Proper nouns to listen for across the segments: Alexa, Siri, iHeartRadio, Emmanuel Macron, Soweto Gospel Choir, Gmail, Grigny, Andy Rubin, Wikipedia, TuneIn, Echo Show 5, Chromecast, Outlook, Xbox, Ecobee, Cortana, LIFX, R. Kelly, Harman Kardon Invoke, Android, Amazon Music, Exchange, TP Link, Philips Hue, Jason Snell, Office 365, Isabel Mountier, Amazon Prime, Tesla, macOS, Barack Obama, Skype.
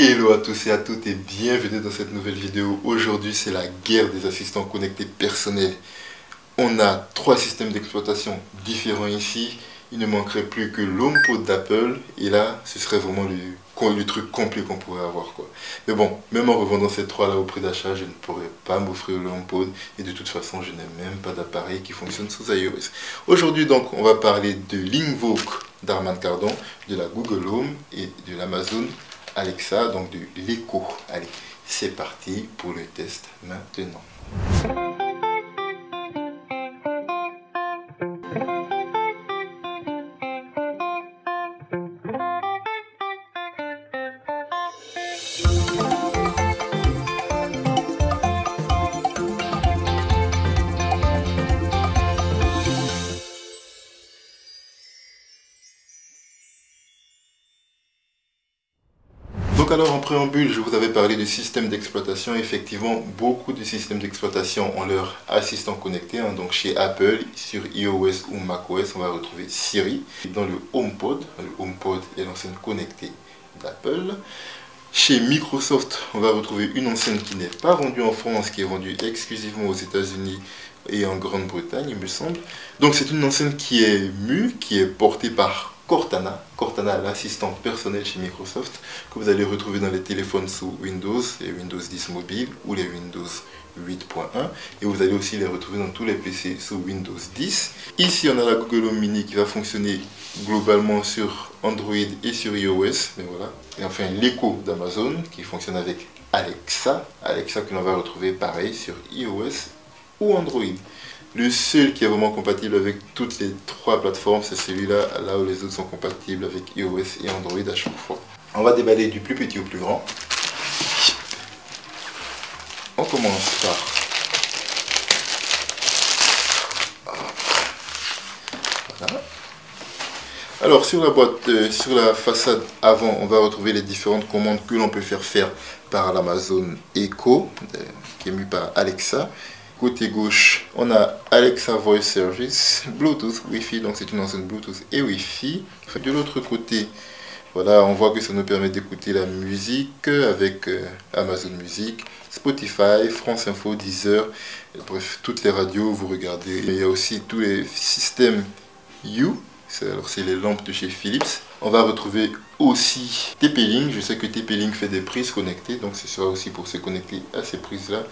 Hello à tous et à toutes et bienvenue dans cette nouvelle vidéo. Aujourd'hui c'est la guerre des assistants connectés personnels. On a trois systèmes d'exploitation différents ici. Il ne manquerait plus que l'HomePod d'Apple et là ce serait vraiment le truc complet qu'on pourrait avoir quoi. Mais bon, même en revendant ces trois là au prix d'achat, je ne pourrais pas m'offrir le HomePod et de toute façon je n'ai même pas d'appareil qui fonctionne sous iOS. Aujourd'hui donc on va parler de l'Invoke d'Harman Kardon, de la Google Home et de l'Amazon Alexa, donc de l'Echo. Allez, c'est parti pour le test maintenant. Alors en préambule, je vous avais parlé du système d'exploitation. Effectivement, beaucoup de systèmes d'exploitation ont leur assistant connecté. Donc chez Apple, sur iOS ou macOS, on va retrouver Siri. Dans le HomePod, est l'enceinte connectée d'Apple. Chez Microsoft, on va retrouver une enceinte qui n'est pas vendue en France, qui est vendue exclusivement aux États-Unis et en Grande-Bretagne, il me semble. Donc c'est une enceinte qui est mue, qui est portée par Cortana, l'assistant personnel chez Microsoft, que vous allez retrouver dans les téléphones sous Windows, les Windows 10 mobile ou les Windows 8.1. Et vous allez aussi les retrouver dans tous les PC sous Windows 10. Ici, on a la Google Home Mini qui va fonctionner globalement sur Android et sur iOS. Mais voilà. Et enfin, l'Echo d'Amazon qui fonctionne avec Alexa. Alexa que l'on va retrouver pareil sur iOS ou Android. Le seul qui est vraiment compatible avec toutes les trois plateformes, c'est celui-là, là où les autres sont compatibles avec iOS et Android à chaque fois. On va déballer du plus petit au plus grand. On commence par... Voilà. Alors sur la boîte, sur la façade avant, on va retrouver les différentes commandes que l'on peut faire par l'Amazon Echo, qui est mis par Alexa. Côté gauche, on a Alexa Voice Service, Bluetooth, Wi-Fi, donc c'est une enceinte Bluetooth et Wi-Fi. De l'autre côté, voilà, on voit que ça nous permet d'écouter la musique avec Amazon Music, Spotify, France Info, Deezer, bref, toutes les radios, vous regardez. Il y a aussi tous les systèmes Hue, c'est les lampes de chez Philips. On va retrouver aussi TP Link, je sais que TP Link fait des prises connectées, donc ce sera aussi pour se connecter à ces prises-là,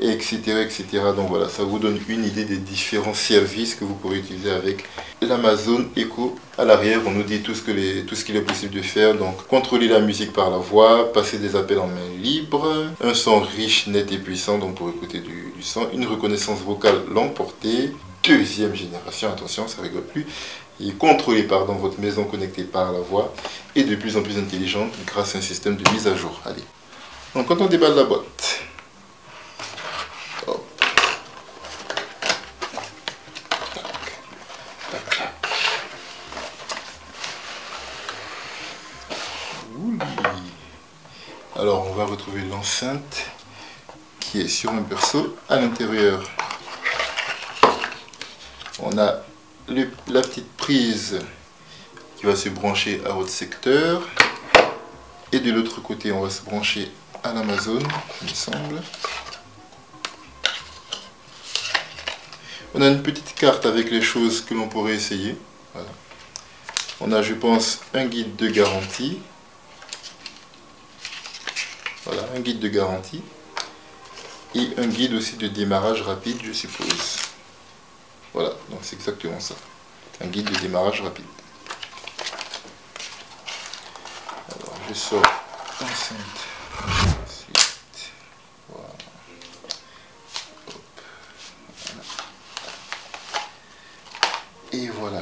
etc., etc. Donc voilà, ça vous donne une idée des différents services que vous pourrez utiliser avec l'Amazon Echo. À l'arrière, on nous dit tout ce qu'il est possible de faire, donc contrôler la musique par la voix, passer des appels en main libre, un son riche, net et puissant, donc pour écouter du son, une reconnaissance vocale l'emportée, deuxième génération, attention, ça rigole plus. Et contrôlée par dans votre maison connectée par la voix et de plus en plus intelligente grâce à un système de mise à jour. Allez, donc quand on déballe la boîte, hop. Ouli. Alors on va retrouver l'enceinte qui est sur un berceau. À l'intérieur, on a la petite prise qui va se brancher à votre secteur et de l'autre côté on va se brancher à l'Amazon, il me semble. On a une petite carte avec les choses que l'on pourrait essayer, voilà. On a, je pense, un guide de garantie, voilà, un guide de garantie et un guide aussi de démarrage rapide, je suppose. Voilà, donc c'est exactement ça, un guide de démarrage rapide. Alors je sors l'enceinte, ensuite, voilà. Hop. Voilà. Et voilà,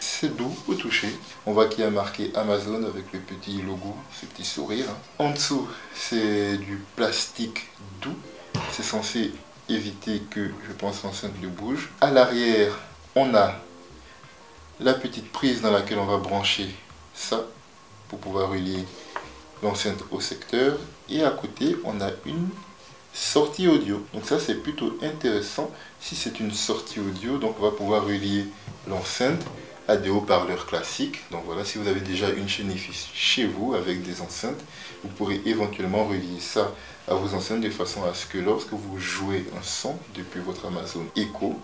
c'est doux au toucher. On voit qu'il y a marqué Amazon avec le petit logo, ce petit sourire. En dessous c'est du plastique doux, c'est censé éviter que, je pense, l'enceinte ne bouge. À l'arrière, on a la petite prise dans laquelle on va brancher ça pour pouvoir relier l'enceinte au secteur. Et à côté, on a une sortie audio. Donc ça, c'est plutôt intéressant. Si c'est une sortie audio, donc on va pouvoir relier l'enceinte à des haut-parleurs classiques. Donc voilà, si vous avez déjà une chaîne Wi-Fi chez vous avec des enceintes, vous pourrez éventuellement relier ça à vos enceintes de façon à ce que lorsque vous jouez un son depuis votre Amazon Echo,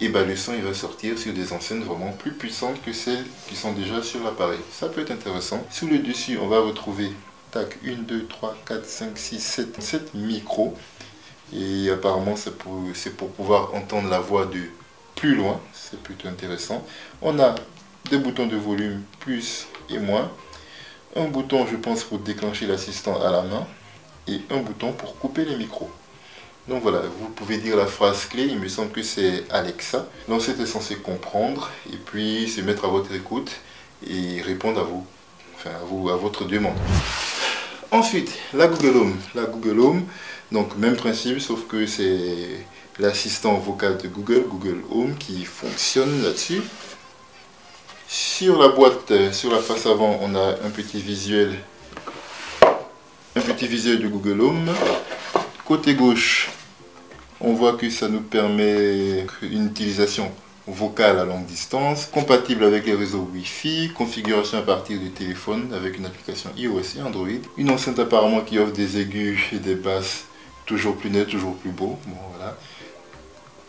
et ben le son il va sortir sur des enceintes vraiment plus puissantes que celles qui sont déjà sur l'appareil. Ça peut être intéressant. Sous le dessus, on va retrouver tac 1, 2, 3, 4, 5, 6, 7, 7 micros. Et apparemment, c'est pour pouvoir entendre la voix de plus loin. C'est plutôt intéressant. On a des boutons de volume plus et moins. Un bouton, je pense, pour déclencher l'assistant à la main. Et un bouton pour couper les micros. Donc voilà, vous pouvez dire la phrase clé. Il me semble que c'est Alexa. Donc c'était censé comprendre et puis se mettre à votre écoute et répondre à vous, enfin à votre demande. Ensuite, la Google Home. La Google Home, donc même principe, sauf que c'est l'assistant vocal de Google, Google Home, qui fonctionne là-dessus. Sur la boîte, sur la face avant, on a un petit visuel de Google Home. Côté gauche, on voit que ça nous permet une utilisation vocale à longue distance, compatible avec les réseaux Wi-Fi, configuration à partir du téléphone avec une application iOS et Android, une enceinte apparemment qui offre des aigus et des basses toujours plus nets, toujours plus beaux, bon voilà,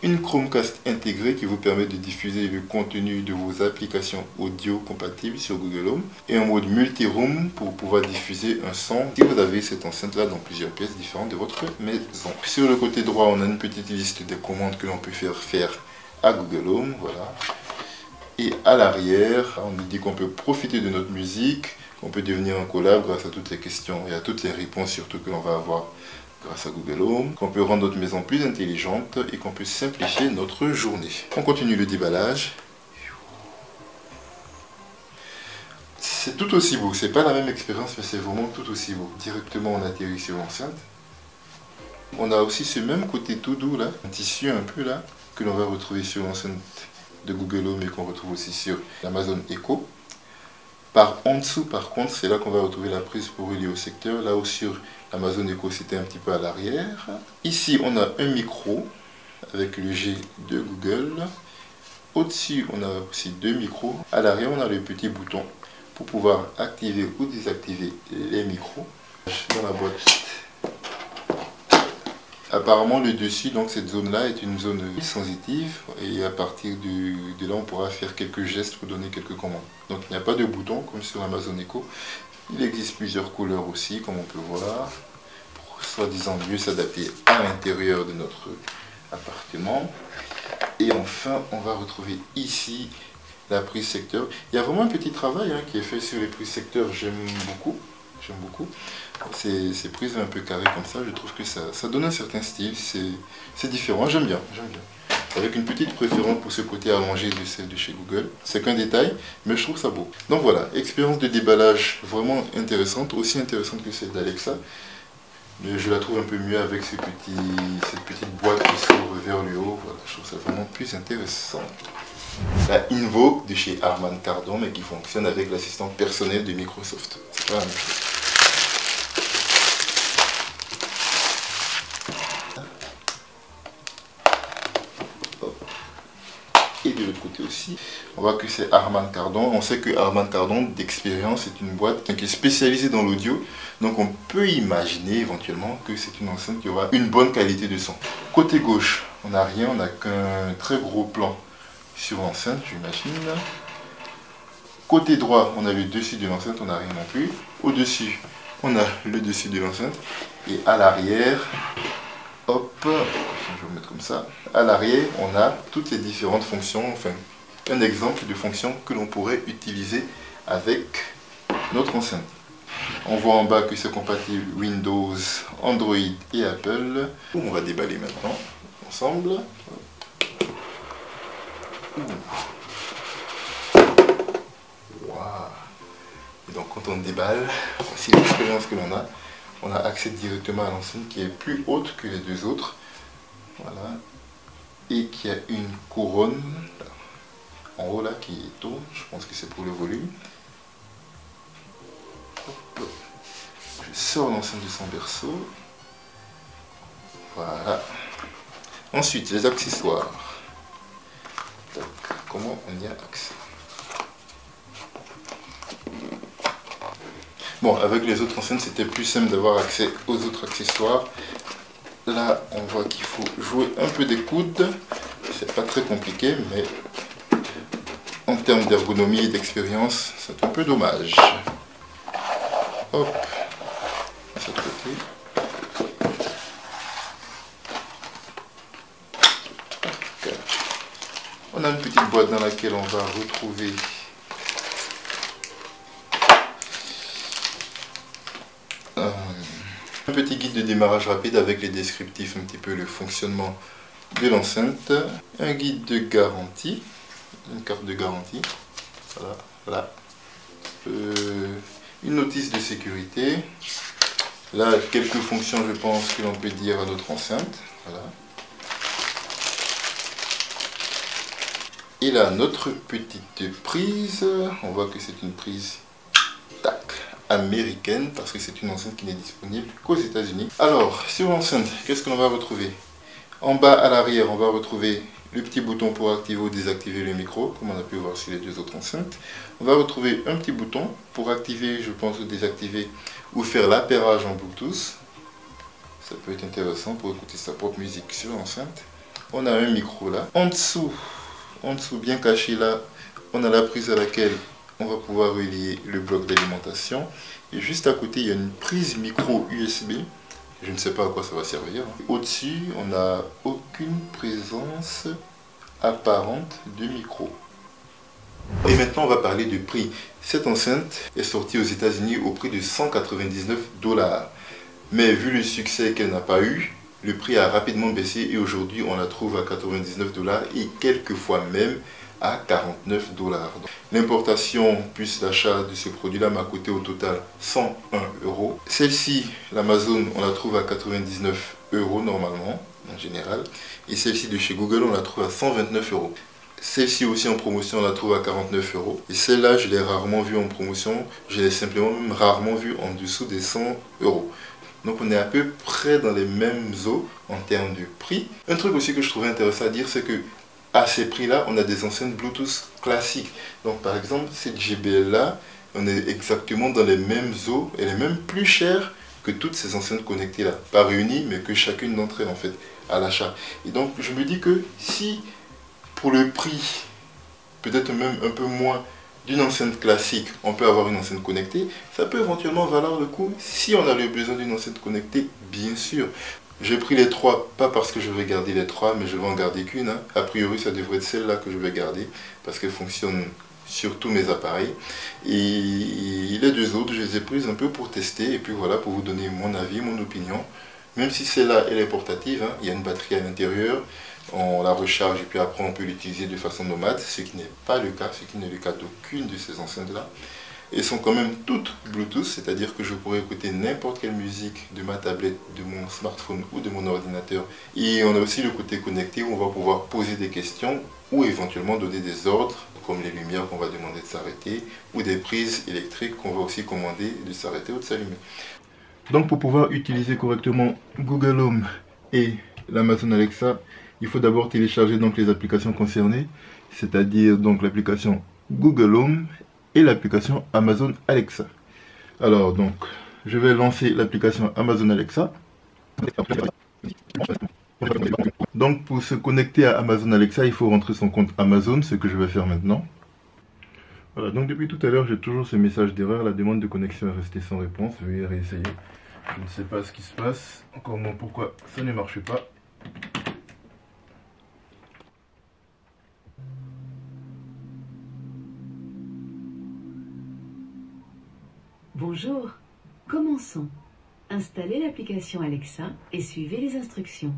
une Chromecast intégrée qui vous permet de diffuser le contenu de vos applications audio compatibles sur Google Home, et un mode multi-room pour pouvoir diffuser un son si vous avez cette enceinte là dans plusieurs pièces différentes de votre maison. Sur le côté droit, on a une petite liste de commandes que l'on peut faire à Google Home, voilà. Et à l'arrière, on nous dit qu'on peut profiter de notre musique, qu'on peut devenir un collab grâce à toutes les questions et à toutes les réponses surtout que l'on va avoir grâce à Google Home, qu'on peut rendre notre maison plus intelligente et qu'on peut simplifier notre journée. On continue le déballage. C'est tout aussi beau, c'est pas la même expérience mais c'est vraiment tout aussi beau. Directement on atterrit sur l'enceinte. On a aussi ce même côté tout doux là, un tissu un peu là, que l'on va retrouver sur l'enceinte de Google Home et qu'on retrouve aussi sur l'Amazon Echo. Par en dessous, par contre, c'est là qu'on va retrouver la prise pour relier au secteur. Là où sur l'Amazon Echo, c'était un petit peu à l'arrière. Ici, on a un micro avec le G de Google. Au-dessus, on a aussi deux micros. À l'arrière, on a le petit bouton pour pouvoir activer ou désactiver les micros. Dans la boîte, apparemment le dessus, donc cette zone là est une zone sensitive et à partir de là on pourra faire quelques gestes pour donner quelques commandes. Donc il n'y a pas de bouton comme sur Amazon Echo. Il existe plusieurs couleurs aussi comme on peut voir pour soi-disant mieux s'adapter à l'intérieur de notre appartement. Et enfin on va retrouver ici la prise secteur. Il y a vraiment un petit travail hein, qui est fait sur les prises secteur, j'aime beaucoup. Ces prises un peu carrées comme ça, je trouve que ça donne un certain style, c'est différent, j'aime bien. Avec une petite préférence pour ce côté allongé de celle de chez Google. C'est qu'un détail, mais je trouve ça beau. Donc voilà, expérience de déballage vraiment intéressante, aussi intéressante que celle d'Alexa. Mais je la trouve un peu mieux avec cette petite boîte qui s'ouvre vers le haut. Voilà, je trouve ça vraiment plus intéressant. La Invoke de chez Harman Kardon, mais qui fonctionne avec l'assistant personnel de Microsoft. C'est pas la même chose. Aussi. On voit que c'est Harman Kardon. On sait que Harman Kardon d'expérience est une boîte qui est spécialisée dans l'audio. Donc on peut imaginer éventuellement que c'est une enceinte qui aura une bonne qualité de son. Côté gauche, on n'a rien, on n'a qu'un très gros plan sur l'enceinte, j'imagine. Côté droit, on a le dessus de l'enceinte, on n'a rien non plus. Au-dessus, on a le dessus de l'enceinte. Et à l'arrière, hop, je vais vous mettre comme ça. À l'arrière, on a toutes les différentes fonctions, enfin un exemple de fonction que l'on pourrait utiliser avec notre enceinte. On voit en bas que c'est compatible Windows, Android et Apple. On va déballer maintenant ensemble. Wow. Et donc quand on déballe, voici l'expérience que l'on a. On a accès directement à l'enceinte qui est plus haute que les deux autres. Voilà. Et qui a une couronne là, en haut là qui tourne. Je pense que c'est pour le volume. Hop. Je sors l'enceinte de son berceau. Voilà. Ensuite, les accessoires. Donc, comment on y a accès ? Bon, avec les autres enseignes, c'était plus simple d'avoir accès aux autres accessoires. Là, on voit qu'il faut jouer un peu d'écoute. C'est pas très compliqué, mais en termes d'ergonomie et d'expérience, c'est un peu dommage. Hop, de ce côté. On a une petite boîte dans laquelle on va retrouver un petit guide de démarrage rapide avec les descriptifs, un petit peu le fonctionnement de l'enceinte, un guide de garantie, une carte de garantie, voilà, là. Une notice de sécurité, là quelques fonctions je pense que l'on peut dire à notre enceinte, voilà. Et là, notre petite prise, on voit que c'est une prise tac, américaine, parce que c'est une enceinte qui n'est disponible qu'aux États-Unis. Alors, sur l'enceinte, qu'est-ce que l'on va retrouver? En bas à l'arrière, on va retrouver le petit bouton pour activer ou désactiver le micro, comme on a pu voir sur les deux autres enceintes. On va retrouver un petit bouton pour activer, je pense, ou désactiver, ou faire l'appairage en Bluetooth. Ça peut être intéressant pour écouter sa propre musique sur l'enceinte. On a un micro là. En dessous, bien caché là, on a la prise à laquelle on va pouvoir relier le bloc d'alimentation. Et juste à côté, il y a une prise micro USB. Je ne sais pas à quoi ça va servir. Au-dessus, on n'a aucune présence apparente de micro. Et maintenant, on va parler du prix. Cette enceinte est sortie aux États-Unis au prix de 199$. Mais vu le succès qu'elle n'a pas eu, le prix a rapidement baissé et aujourd'hui on la trouve à 99$ et quelquefois même à 49$. L'importation plus l'achat de ce produit-là m'a coûté au total 101€. Celle-ci, l'Amazon, on la trouve à 99€ normalement, en général. Et celle-ci de chez Google, on la trouve à 129€. Celle-ci aussi en promotion, on la trouve à 49€. Et celle-là, je l'ai rarement vue en promotion. Je l'ai simplement même rarement vue en dessous des 100€. Donc on est à peu près dans les mêmes eaux en termes de prix. Un truc aussi que je trouvais intéressant à dire, c'est que à ces prix-là, on a des enceintes Bluetooth classiques. Donc par exemple, cette JBL-là, on est exactement dans les mêmes eaux. Elle est même plus chère que toutes ces enceintes connectées-là. Pas réunies, mais que chacune d'entre elles, en fait, à l'achat. Et donc je me dis que si, pour le prix, peut-être même un peu moins, d'une enceinte classique, on peut avoir une enceinte connectée, ça peut éventuellement valoir le coup si on a le besoin d'une enceinte connectée, bien sûr. J'ai pris les trois, pas parce que je vais garder les trois, mais je vais en garder qu'une. Hein. A priori, ça devrait être celle-là que je vais garder, parce qu'elle fonctionne sur tous mes appareils. Et les deux autres, je les ai prises un peu pour tester, et puis voilà, pour vous donner mon avis, mon opinion. Même si celle-là, elle est portative, hein, il y a une batterie à l'intérieur, on la recharge et puis après on peut l'utiliser de façon nomade, ce qui n'est pas le cas, ce qui n'est le cas d'aucune de ces enceintes-là. Elles sont quand même toutes Bluetooth, c'est-à-dire que je pourrais écouter n'importe quelle musique de ma tablette, de mon smartphone ou de mon ordinateur. Et on a aussi le côté connecté où on va pouvoir poser des questions ou éventuellement donner des ordres, comme les lumières qu'on va demander de s'arrêter ou des prises électriques qu'on va aussi commander de s'arrêter ou de s'allumer. Donc pour pouvoir utiliser correctement Google Home et l'Amazon Alexa, il faut d'abord télécharger donc les applications concernées, c'est-à-dire donc l'application Google Home et l'application Amazon Alexa. Alors donc, je vais lancer l'application Amazon Alexa. Donc pour se connecter à Amazon Alexa, il faut rentrer son compte Amazon, ce que je vais faire maintenant. Voilà, donc depuis tout à l'heure, j'ai toujours ce message d'erreur, la demande de connexion est restée sans réponse, veuillez réessayer. Je ne sais pas ce qui se passe, encore moins pourquoi ça ne marche pas. Bonjour, commençons. Installez l'application Alexa et suivez les instructions.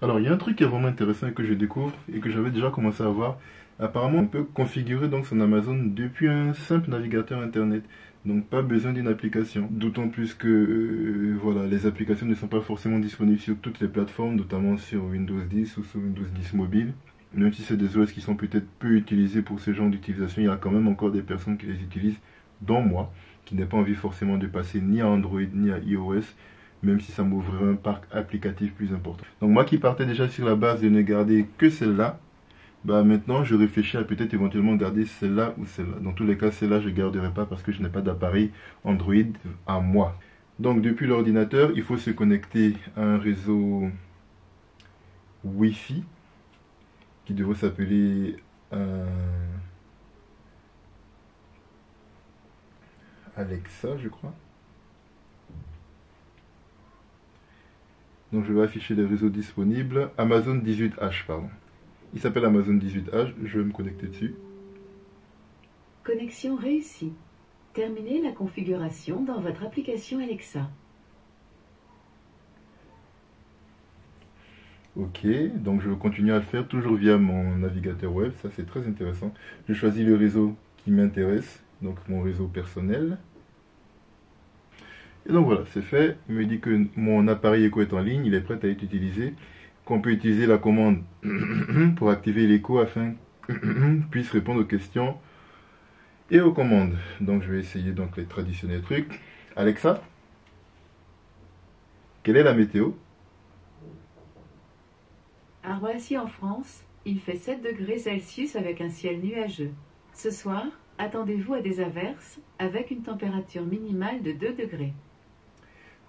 Alors, il y a un truc qui est vraiment intéressant et que je découvre et que j'avais déjà commencé à voir. Apparemment, on peut configurer donc son Amazon depuis un simple navigateur internet. Donc, pas besoin d'une application. D'autant plus que voilà, les applications ne sont pas forcément disponibles sur toutes les plateformes, notamment sur Windows 10 ou sur Windows 10 mobile. Même si c'est des OS qui sont peut-être peu utilisés pour ce genre d'utilisation, il y a quand même encore des personnes qui les utilisent, dont moi, qui n'ai pas envie forcément de passer ni à Android ni à iOS, même si ça m'ouvrirait un parc applicatif plus important. Donc moi qui partais déjà sur la base de ne garder que celle-là, Bah maintenant je réfléchis à peut-être éventuellement garder celle-là ou celle-là. Dans tous les cas, celle-là je ne garderai pas parce que je n'ai pas d'appareil Android à moi. Donc depuis l'ordinateur, il faut se connecter à un réseau Wi-Fi qui devrait s'appeler Alexa, je crois. Donc je vais afficher les réseaux disponibles. Amazon 18H, pardon. Il s'appelle Amazon 18H, je vais me connecter dessus. Connexion réussie. Terminez la configuration dans votre application Alexa. Ok, donc je vais continuer à le faire toujours via mon navigateur web, ça c'est très intéressant. Je choisis le réseau qui m'intéresse, donc mon réseau personnel. Et donc voilà, c'est fait. Il me dit que mon appareil Echo est en ligne, il est prêt à être utilisé. Qu'on peut utiliser la commande pour activer l'Echo afin qu'il puisse répondre aux questions et aux commandes. Donc je vais essayer donc les traditionnels trucs. Alexa, quelle est la météo? À Roissy en France, il fait 7 degrés Celsius avec un ciel nuageux. Ce soir, attendez-vous à des averses avec une température minimale de 2 degrés.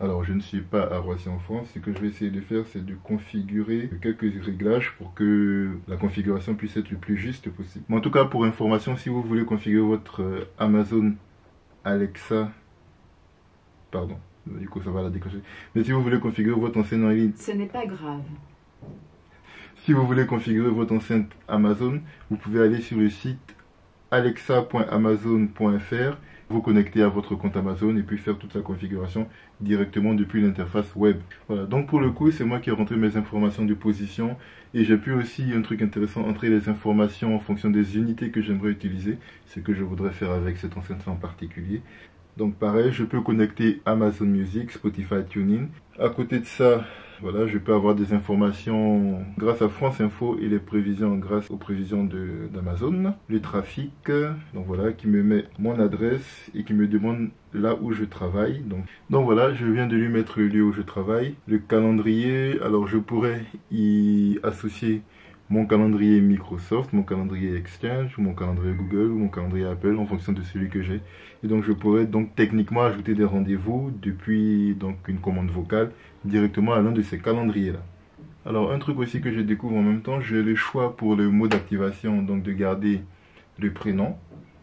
Alors, je ne suis pas à Roissy en France. Ce que je vais essayer de faire, c'est de configurer quelques réglages pour que la configuration puisse être le plus juste possible. Mais en tout cas, pour information, si vous voulez configurer votre Amazon Alexa... Pardon, du coup, ça va la déclencher. Mais si vous voulez configurer votre enceinte en ligne... Ce n'est pas grave. Si vous voulez configurer votre enceinte Amazon, vous pouvez aller sur le site alexa.amazon.fr, vous connecter à votre compte Amazon et puis faire toute la configuration directement depuis l'interface web. Voilà, donc pour le coup, c'est moi qui ai rentré mes informations de position et j'ai pu aussi, un truc intéressant, entrer les informations en fonction des unités que j'aimerais utiliser, ce que je voudrais faire avec cette enceinte en particulier. Donc pareil, je peux connecter Amazon Music, Spotify, TuneIn. À côté de ça, voilà, je peux avoir des informations grâce à France Info et les prévisions grâce aux prévisions d'Amazon. Le trafic, donc voilà, qui me met mon adresse et qui me demande là où je travaille. Donc voilà, je viens de lui mettre le lieu où je travaille. Le calendrier, alors je pourrais y associer mon calendrier Microsoft, mon calendrier Exchange, mon calendrier Google, mon calendrier Apple en fonction de celui que j'ai. Et donc je pourrais donc techniquement ajouter des rendez-vous depuis donc une commande vocale directement à l'un de ces calendriers-là. Alors un truc aussi que je découvre en même temps, j'ai le choix pour le mot d'activation donc de garder le prénom,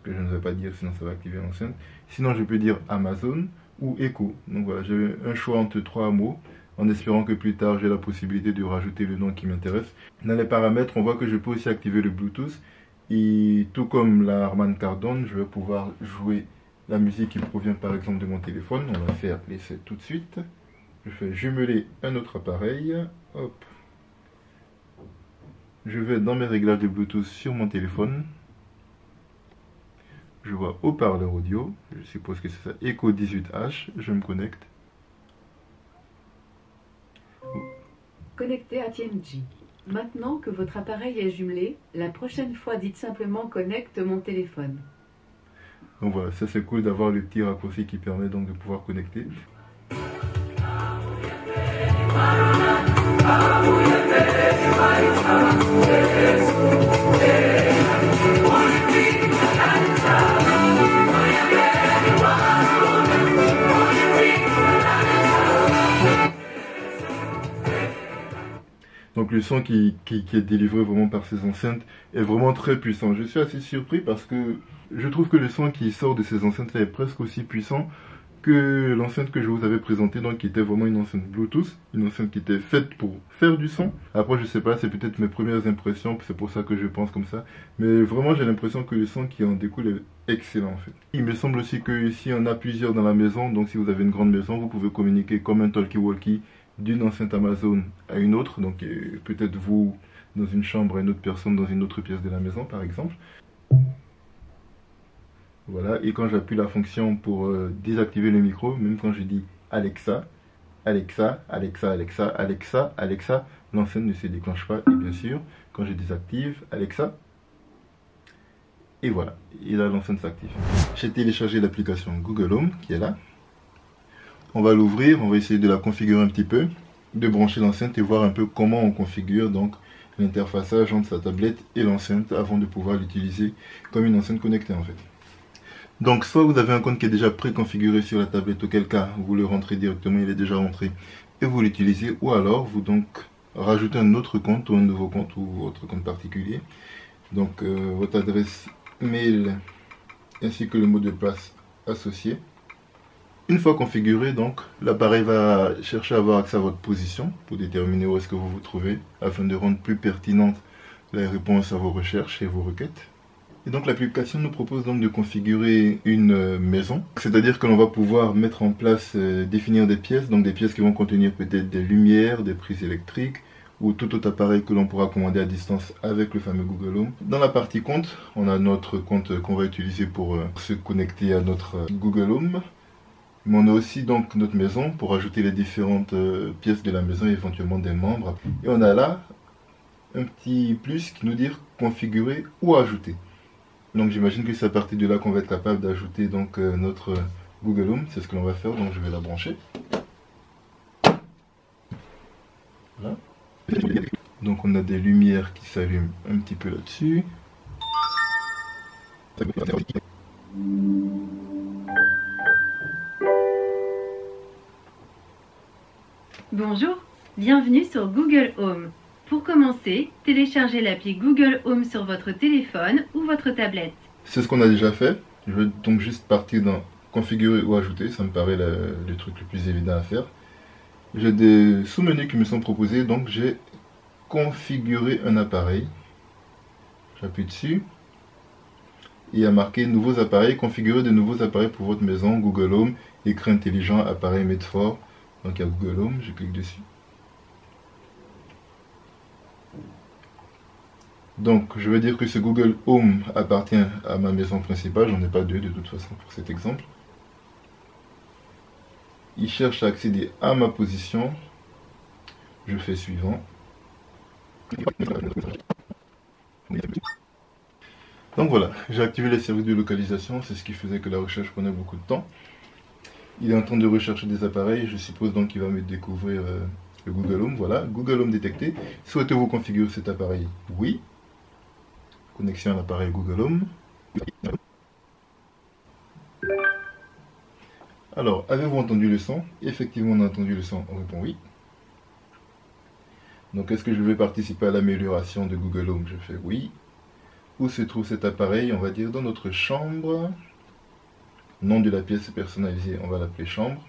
que je ne vais pas dire sinon ça va activer l'enceinte. Sinon je peux dire Amazon ou Echo. Donc voilà, j'ai un choix entre trois mots, en espérant que plus tard j'ai la possibilité de rajouter le nom qui m'intéresse. Dans les paramètres, on voit que je peux aussi activer le Bluetooth et tout comme la Harman Kardon, je vais pouvoir jouer la musique qui provient par exemple de mon téléphone. On va faire l'essai tout de suite. Je fais jumeler un autre appareil. Hop. Je vais dans mes réglages de Bluetooth sur mon téléphone. Je vois haut-parleur audio. Je suppose que c'est ça, Echo 18H. Je me connecte. Connecté à TMG. Maintenant que votre appareil est jumelé, la prochaine fois dites simplement connecte mon téléphone. Donc voilà, ça c'est cool d'avoir le petit raccourci qui permet donc de pouvoir connecter. Donc le son qui est délivré vraiment par ces enceintes est vraiment très puissant. Je suis assez surpris parce que je trouve que le son qui sort de ces enceintes-là est presque aussi puissant que l'enceinte que je vous avais présentée, donc qui était vraiment une enceinte Bluetooth, une enceinte qui était faite pour faire du son. Après je sais pas, c'est peut-être mes premières impressions, c'est pour ça que je pense comme ça, mais vraiment j'ai l'impression que le son qui en découle est excellent en fait. Il me semble aussi que ici on a plusieurs dans la maison, donc si vous avez une grande maison, vous pouvez communiquer comme un talkie-walkie d'une enceinte Amazon à une autre, donc peut-être vous dans une chambre et une autre personne dans une autre pièce de la maison par exemple. Voilà, et quand j'appuie la fonction pour désactiver le micro, même quand je dis Alexa, Alexa, Alexa, Alexa, Alexa, Alexa, l'enceinte ne se déclenche pas, et bien sûr, quand je désactive Alexa, et voilà, et là l'enceinte s'active. J'ai téléchargé l'application Google Home qui est là. On va l'ouvrir, on va essayer de la configurer un petit peu, de brancher l'enceinte et voir un peu comment on configure donc l'interfaçage entre sa tablette et l'enceinte avant de pouvoir l'utiliser comme une enceinte connectée en fait. Donc soit vous avez un compte qui est déjà préconfiguré sur la tablette, auquel cas vous le rentrez directement, il est déjà rentré et vous l'utilisez, ou alors vous donc rajoutez un autre compte ou un nouveau compte ou votre compte particulier. Donc votre adresse mail ainsi que le mot de passe associé. Une fois configuré, donc l'appareil va chercher à avoir accès à votre position pour déterminer où est-ce que vous vous trouvez afin de rendre plus pertinente la réponse à vos recherches et vos requêtes. Et donc l'application nous propose donc de configurer une maison, c'est-à-dire que l'on va pouvoir mettre en place, définir des pièces, donc des pièces qui vont contenir peut-être des lumières, des prises électriques ou tout autre appareil que l'on pourra commander à distance avec le fameux Google Home. Dans la partie compte, on a notre compte qu'on va utiliser pour se connecter à notre Google Home, mais on a aussi donc notre maison pour ajouter les différentes pièces de la maison et éventuellement des membres. Et on a là un petit plus qui nous dit configurer ou ajouter. Donc j'imagine que c'est à partir de là qu'on va être capable d'ajouter donc notre Google Home. C'est ce que l'on va faire, donc je vais la brancher. Voilà. Donc on a des lumières qui s'allument un petit peu là-dessus. Bonjour, bienvenue sur Google Home. Pour commencer, téléchargez l'appli Google Home sur votre téléphone ou votre tablette. C'est ce qu'on a déjà fait. Je vais donc juste partir dans configurer ou ajouter. Ça me paraît le truc le plus évident à faire. J'ai des sous-menus qui me sont proposés. Donc j'ai configuré un appareil. J'appuie dessus. Il y a marqué nouveaux appareils. Configurer de nouveaux appareils pour votre maison. Google Home, écran intelligent, appareil Medford. Donc il y a Google Home, je clique dessus. Donc je veux dire que ce Google Home appartient à ma maison principale, j'en ai pas deux de toute façon pour cet exemple. Il cherche à accéder à ma position, je fais suivant. Donc voilà, j'ai activé les services de localisation, c'est ce qui faisait que la recherche prenait beaucoup de temps. Il est en train de rechercher des appareils, je suppose donc qu'il va me découvrir le Google Home, voilà, Google Home détecté. Souhaitez-vous configurer cet appareil? Oui. Connexion à l'appareil Google Home. Alors, avez-vous entendu le son? Effectivement, on a entendu le son, on répond oui. Donc, est-ce que je vais participer à l'amélioration de Google Home? Je fais oui. Où se trouve cet appareil? On va dire dans notre chambre. Nom de la pièce personnalisée, on va l'appeler chambre.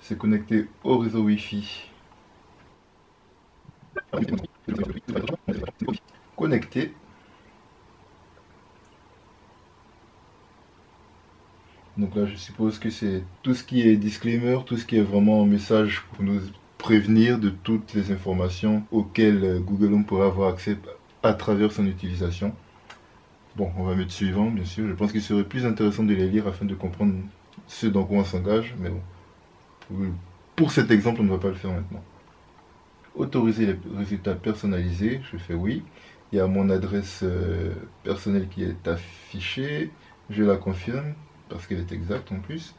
C'est connecté au réseau Wi-Fi. Connecté. Donc là, je suppose que c'est tout ce qui est disclaimer, tout ce qui est vraiment un message pour nous prévenir de toutes les informations auxquelles Google Home pourrait avoir accès à travers son utilisation. Bon, on va mettre suivant, bien sûr. Je pense qu'il serait plus intéressant de les lire afin de comprendre ce dans quoi on s'engage, mais bon. Pour cet exemple, on ne va pas le faire maintenant. Autoriser les résultats personnalisés, je fais oui. Il y a mon adresse personnelle qui est affichée. Je la confirme parce qu'elle est exacte en plus.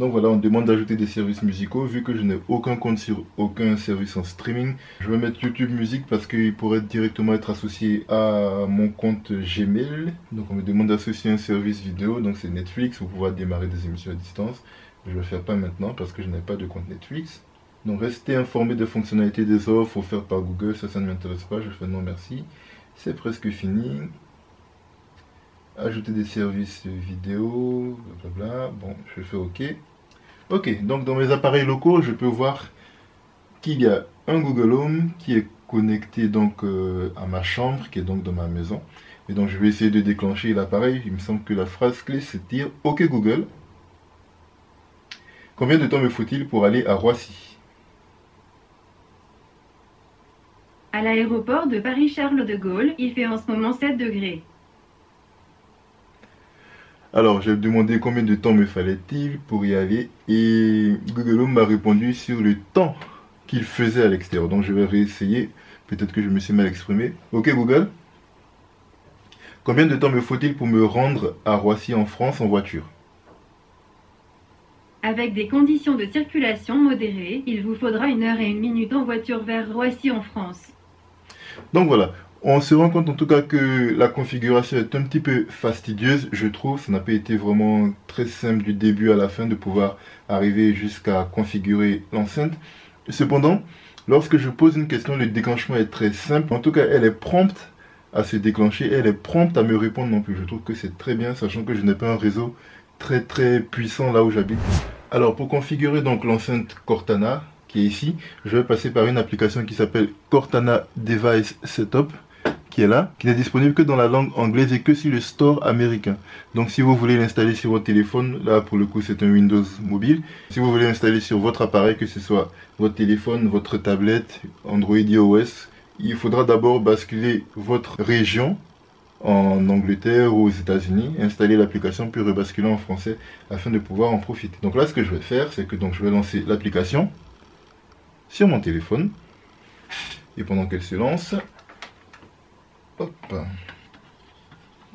Donc voilà, on demande d'ajouter des services musicaux. Vu que je n'ai aucun compte sur aucun service en streaming, je vais mettre YouTube Music parce qu'il pourrait directement être associé à mon compte Gmail. Donc on me demande d'associer un service vidéo, donc c'est Netflix, pour pouvoir démarrer des émissions à distance. Je ne le fais pas maintenant parce que je n'ai pas de compte Netflix. Donc rester informé des fonctionnalités des offres offertes par Google, ça ne m'intéresse pas, je fais non merci. C'est presque fini. Ajouter des services vidéo, blablabla. Bon, je fais OK. OK, donc dans mes appareils locaux, je peux voir qu'il y a un Google Home qui est connecté donc à ma chambre, qui est donc dans ma maison. Et donc je vais essayer de déclencher l'appareil. Il me semble que la phrase clé c'est dire OK Google. Combien de temps me faut-il pour aller à Roissy? À l'aéroport de Paris-Charles de Gaulle, il fait en ce moment 7 degrés. Alors, j'ai demandé combien de temps me fallait-il pour y aller et Google Home m'a répondu sur le temps qu'il faisait à l'extérieur. Donc, je vais réessayer. Peut-être que je me suis mal exprimé. OK Google, combien de temps me faut-il pour me rendre à Roissy en France en voiture? Avec des conditions de circulation modérées, il vous faudra 1h01 en voiture vers Roissy en France. Donc voilà, on se rend compte en tout cas que la configuration est un petit peu fastidieuse, je trouve. Ça n'a pas été vraiment très simple du début à la fin de pouvoir arriver jusqu'à configurer l'enceinte. Cependant, lorsque je pose une question, le déclenchement est très simple. En tout cas, elle est prompte à se déclencher, elle est prompte à me répondre non plus. Je trouve que c'est très bien, sachant que je n'ai pas un réseau très puissant là où j'habite. Alors pour configurer donc l'enceinte Cortana qui est ici, je vais passer par une application qui s'appelle Cortana Device Setup, qui est là, qui n'est disponible que dans la langue anglaise et que sur le store américain. Donc si vous voulez l'installer sur votre téléphone, là pour le coup c'est un Windows mobile, si vous voulez l'installer sur votre appareil, que ce soit votre téléphone, votre tablette, Android, iOS, il faudra d'abord basculer votre région en Angleterre ou aux États-Unis, installer l'application puis rebasculer en français afin de pouvoir en profiter. Donc là ce que je vais faire, c'est que donc je vais lancer l'application sur mon téléphone et pendant qu'elle se lance, hop,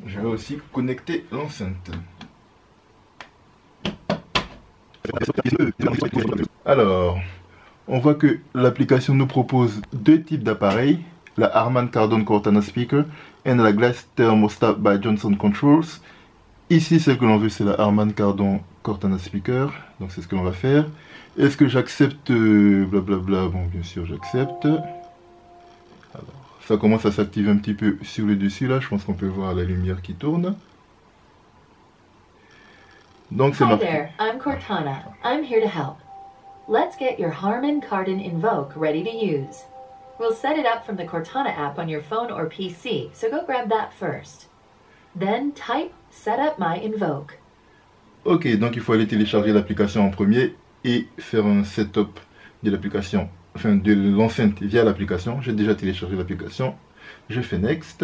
je vais aussi connecter l'enceinte. Alors, on voit que l'application nous propose deux types d'appareils, la Harman Kardon Cortana Speaker et la Glass Thermostat by Johnson Controls. Ici, celle que l'on veut, c'est la Harman Kardon Cortana Speaker, donc c'est ce que l'on va faire. Est-ce que j'accepte blablabla, bon bien sûr j'accepte. Alors, ça commence à s'activer un petit peu sur le dessus là, je pense qu'on peut voir la lumière qui tourne. Donc c'est marqué. Hi there, I'm Cortana. I'm here to help. Let's get your Harman Kardon Invoke ready to use. We'll set it up from the Cortana app on your phone or PC, so go grab that first. Then type set up my invoke. Ok, donc il faut aller télécharger l'application en premier et faire un setup de l'application. Enfin, de l'enceinte via l'application. J'ai déjà téléchargé l'application. Je fais Next.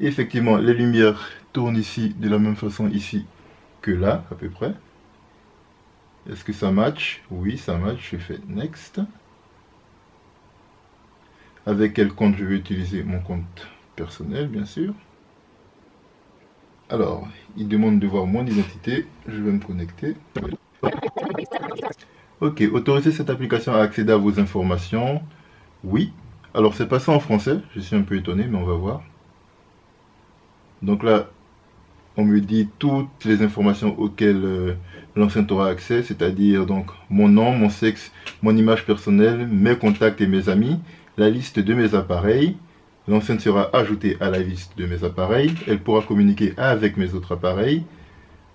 Effectivement, les lumières tournent ici de la même façon ici que là, à peu près. Est-ce que ça match? Oui, ça match. Je fais Next. Avec quel compte je vais utiliser? Mon compte personnel, bien sûr. Alors, il demande de voir mon identité. Je vais me connecter. Ok, autoriser cette application à accéder à vos informations. Oui. Alors c'est pas ça en français, je suis un peu étonné, mais on va voir. Donc là, on me dit toutes les informations auxquelles l'enceinte aura accès, c'est-à-dire donc mon nom, mon sexe, mon image personnelle, mes contacts et mes amis, la liste de mes appareils. L'enceinte sera ajoutée à la liste de mes appareils. Elle pourra communiquer avec mes autres appareils.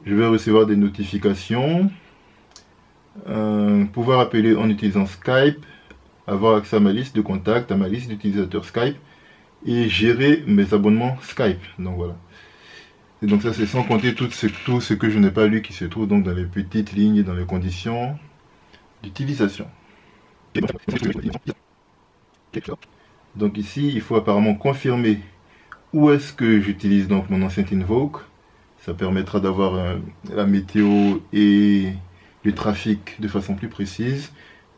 Je vais recevoir des notifications. Pouvoir appeler en utilisant Skype, avoir accès à ma liste de contacts, à ma liste d'utilisateurs Skype et gérer mes abonnements Skype. Donc voilà. Et donc ça c'est sans compter tout ce que je n'ai pas lu qui se trouve donc dans les petites lignes et dans les conditions d'utilisation. Donc ici il faut apparemment confirmer où est-ce que j'utilise donc mon enceinte Invoke. Ça permettra d'avoir la météo et le trafic de façon plus précise.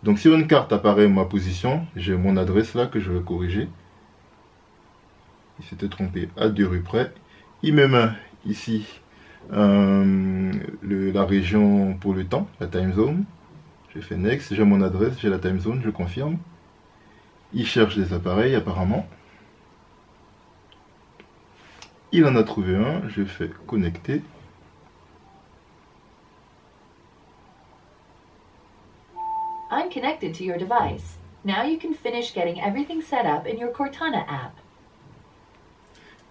Donc sur une carte apparaît ma position, j'ai mon adresse là que je vais corriger. Il s'était trompé à 2 rues près. Il me met ici la région pour le temps, la time zone. Je fais next, j'ai mon adresse, j'ai la time zone, je confirme. Il cherche des appareils apparemment. Il en a trouvé un, je fais connecter. I'm connected to your device. Now you can finish getting everything set up in your Cortana app.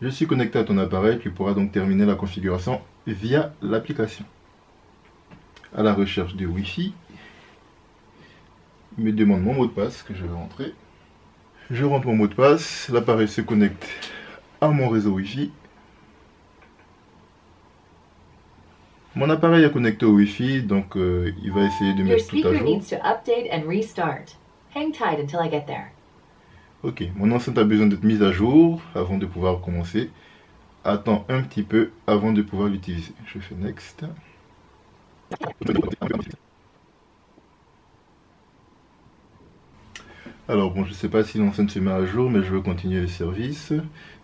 Je suis connecté à ton appareil, tu pourras donc terminer la configuration via l'application. À la recherche de Wi-Fi, il me demande mon mot de passe que je vais rentrer. Je rentre mon mot de passe, l'appareil se connecte à mon réseau Wi-Fi. Mon appareil est connecté au Wi-Fi, donc il va essayer de mettre tout à jour. Ok, mon enceinte a besoin d'être mise à jour avant de pouvoir commencer. Attends un petit peu avant de pouvoir l'utiliser. Je fais Next. Alors bon, je ne sais pas si l'enceinte se met à jour, mais je veux continuer les services.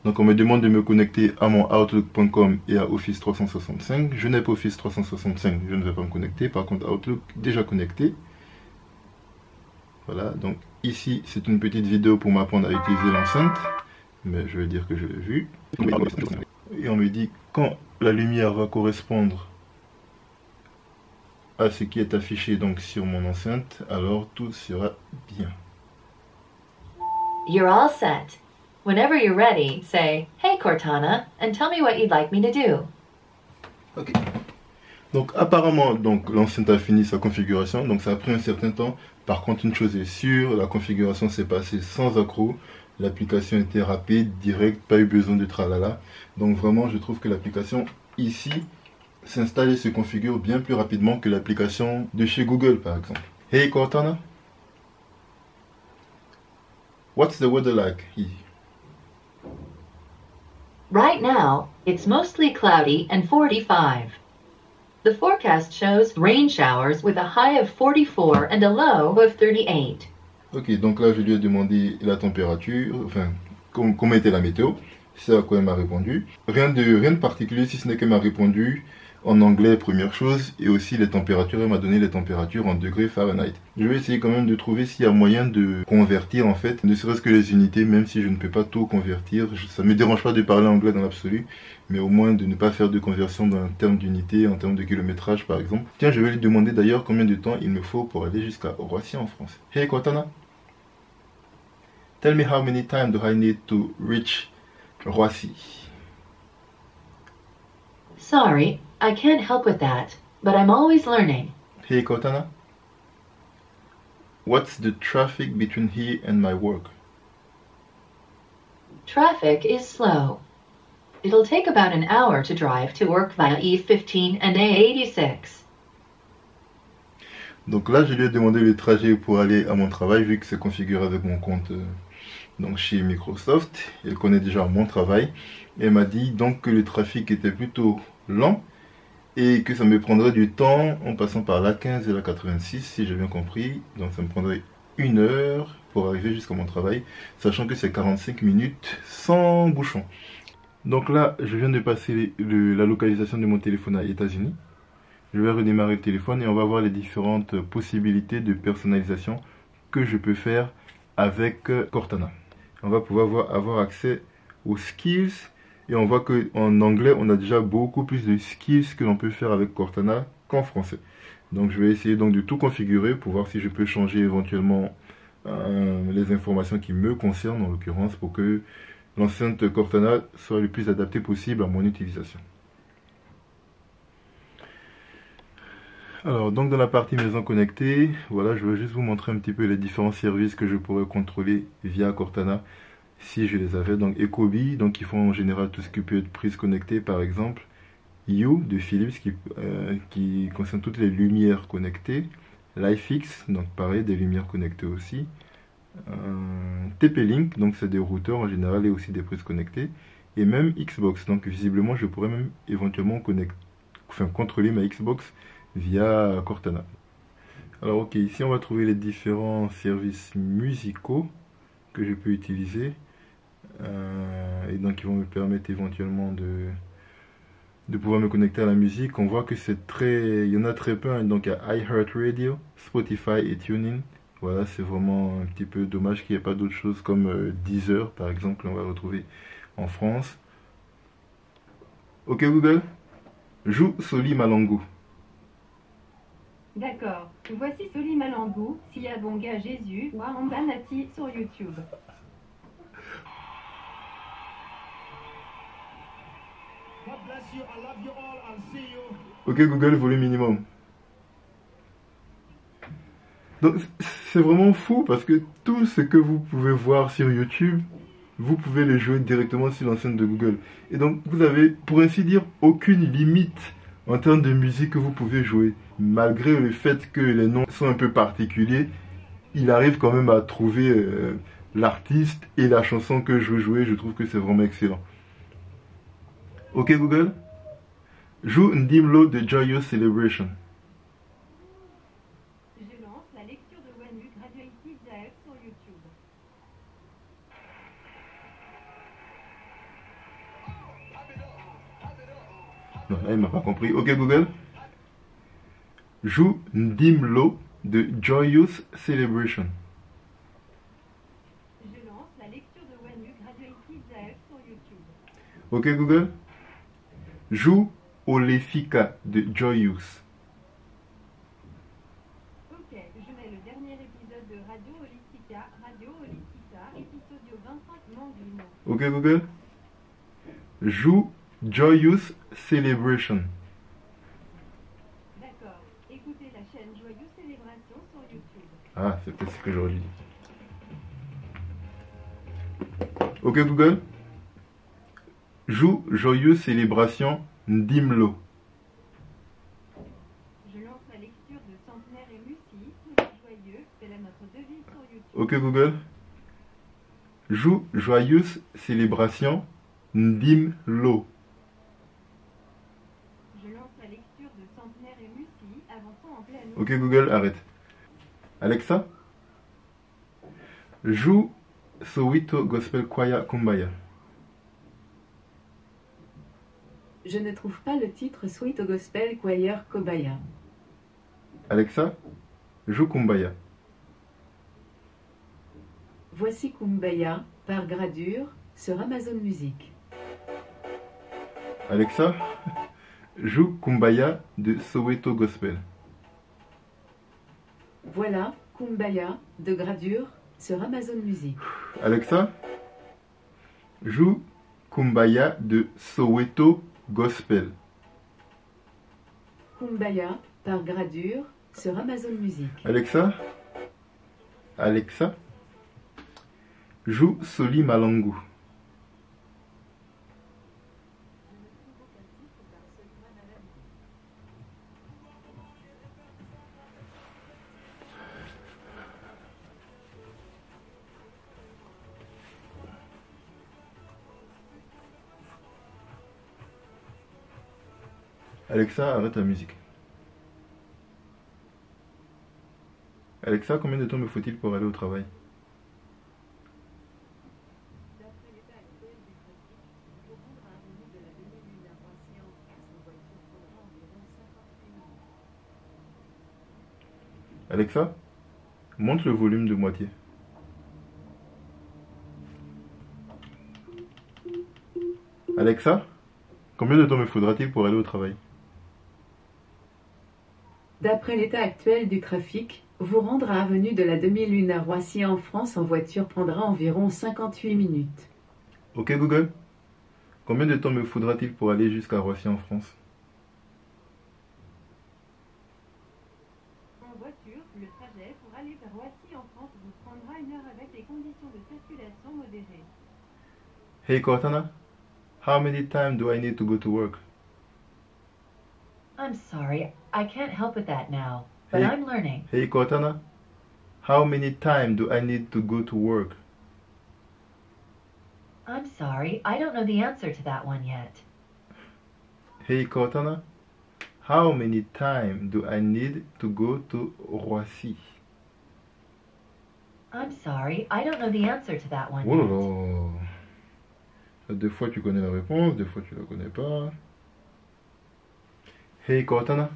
Donc on me demande de me connecter à mon Outlook.com et à Office 365. Je n'ai pas Office 365, je ne vais pas me connecter. Par contre Outlook, déjà connecté. Voilà, donc Ici, c'est une petite vidéo pour m'apprendre à utiliser l'enceinte. Mais je vais dire que je l'ai vue. Et on me dit quand la lumière va correspondre à ce qui est affiché donc sur mon enceinte, alors tout sera bien. You're all set. Whenever you're ready, say, hey Cortana, and tell me what you'd like me to do. Ok. Donc apparemment, donc l'enceinte a fini sa configuration, donc ça a pris un certain temps. Par contre, une chose est sûre, la configuration s'est passée sans accroc. L'application était rapide, directe, pas eu besoin de tralala. Donc vraiment, je trouve que l'application ici s'installe et se configure bien plus rapidement que l'application de chez Google par exemple. Hey Cortana, what's the weather like here? Right now, it's mostly cloudy and 45. The forecast shows rain showers with a high of 44 and a low of 38. Ok, donc là je lui ai demandé la température, enfin, comment était la météo, c'est à quoi elle m'a répondu. Rien de particulier, si ce n'est qu'elle m'a répondu en anglais, première chose, et aussi les températures, elle m'a donné les températures en degrés Fahrenheit. Je vais essayer quand même de trouver s'il y a moyen de convertir en fait, ne serait-ce que les unités, même si je ne peux pas tout convertir. Ça ne me dérange pas de parler anglais dans l'absolu, mais au moins de ne pas faire de conversion en termes d'unités, en termes de kilométrage par exemple. Tiens, je vais lui demander d'ailleurs combien de temps il me faut pour aller jusqu'à Roissy en France. Hey Cortana, tell me how many times do I need to reach Roissy? Sorry, I can't help with that, but I'm always learning. Hey Cortana, what's the traffic between here and my work? Traffic is slow. It'll take about an hour to drive to work via E15 and A86. Donc là, je lui ai demandé le trajet pour aller à mon travail, vu que c'est configuré avec mon compte donc chez Microsoft. Elle connaît déjà mon travail. Elle m'a dit donc que le trafic était plutôt lent et que ça me prendrait du temps en passant par la 15 et la 86, si j'ai bien compris. Donc ça me prendrait une heure pour arriver jusqu'à mon travail, sachant que c'est 45 minutes sans bouchon. Donc là, je viens de passer la localisation de mon téléphone à États-Unis. Je vais redémarrer le téléphone et on va voir les différentes possibilités de personnalisation que je peux faire avec Cortana. On va pouvoir avoir accès aux skills. Et on voit qu'en anglais, on a déjà beaucoup plus de skills que l'on peut faire avec Cortana qu'en français. Donc je vais essayer donc de tout configurer pour voir si je peux changer éventuellement les informations qui me concernent, en l'occurrence, pour que l'enceinte Cortana soit le plus adaptée possible à mon utilisation. Alors, donc dans la partie maison connectée, voilà, je veux juste vous montrer un petit peu les différents services que je pourrais contrôler via Cortana si je les avais. Donc Ecobee, donc ils font en général tout ce qui peut être prise connectée, par exemple Hue de Philips qui concerne toutes les lumières connectées, LIFX, donc pareil, des lumières connectées aussi, TP Link, donc c'est des routeurs en général et aussi des prises connectées, et même Xbox, donc visiblement je pourrais même éventuellement contrôler ma Xbox via Cortana. Alors ok, ici on va trouver les différents services musicaux que je peux utiliser et donc ils vont me permettre éventuellement de pouvoir me connecter à la musique. On voit que c'est très, il y en a très peu, hein, donc il y a iHeartRadio, Spotify et TuneIn. Voilà, c'est vraiment un petit peu dommage qu'il n'y ait pas d'autres choses comme Deezer par exemple, on va retrouver en France. Ok Google, joue Soli Malango. D'accord, voici Soli Malango, Sia Bonga Jésus, Waramba Nati sur YouTube. Ok Google, volume minimum. Donc c'est vraiment fou parce que tout ce que vous pouvez voir sur YouTube, vous pouvez le jouer directement sur l'enceinte de Google. Et donc vous avez, pour ainsi dire, aucune limite en termes de musique que vous pouvez jouer. Malgré le fait que les noms sont un peu particuliers, il arrive quand même à trouver l'artiste et la chanson que je veux jouer. Je trouve que c'est vraiment excellent. Ok Google, joue Ndimlo de Joyous Celebration. Je lance la lecture de Wanuk Radioactive Zaev sur YouTube. Non, là il m'a pas compris. Ok Google, joue Ndimlo de Joyous Celebration. Ok Google, joue Olefica de Joyous. Ok, je mets le dernier épisode de Radio Olefica, épisode 25 Mandino. Ok Google, joue Joyous Celebration. D'accord, écoutez la chaîne Joyous Célébration sur YouTube. Ah, c'est peut-être ce que j'aurais dit. Ok Google, joue Joyeux Célébration Ndimlo. Je lance la lecture de Centenaire et Musi, joyeux, c'est là notre devise sur YouTube. Ok Google, joue Joyeuse Célébration Ndimlo. Je lance la lecture de Centenaire et Musi, avançons en pleine. Ok Google, arrête. Alexa, joue Soweto Gospel Choir Kumbaya. Je ne trouve pas le titre Sweet Gospel Choir Kumbaya. Alexa, joue Kumbaya. Voici Kumbaya par Gradure sur Amazon Music. Alexa, joue Kumbaya de Soweto Gospel. Voilà Kumbaya de Gradure sur Amazon Music. Alexa, joue Kumbaya de Soweto Gospel. Kumbaya par Gradure sur Amazon Music. Alexa, joue Soli Malangu. Alexa, arrête la musique. Alexa, combien de temps me faut-il pour aller au travail? Alexa, monte le volume de moitié. Alexa, combien de temps me faudra-t-il pour aller au travail? D'après l'état actuel du trafic, vous rendre à avenue de la Demi-Lune à Roissy en France en voiture prendra environ 58 minutes. Ok Google, combien de temps me faudra-t-il pour aller jusqu'à Roissy en France? En voiture, le trajet pour aller vers Roissy en France vous prendra 1 heure avec des conditions de circulation modérées. Hey Cortana, how many times do I need to go to work? I'm sorry, I can't help with that now, but I'm learning. Hey Cortana, how many times do I need to go to work? I'm sorry, I don't know the answer to that one yet. Hey Cortana, how many times do I need to go to Roissy? I'm sorry, I don't know the answer to that one yet. Oh là là. Deux fois tu connais la réponse, deux fois tu la connais pas. Hey Cortana,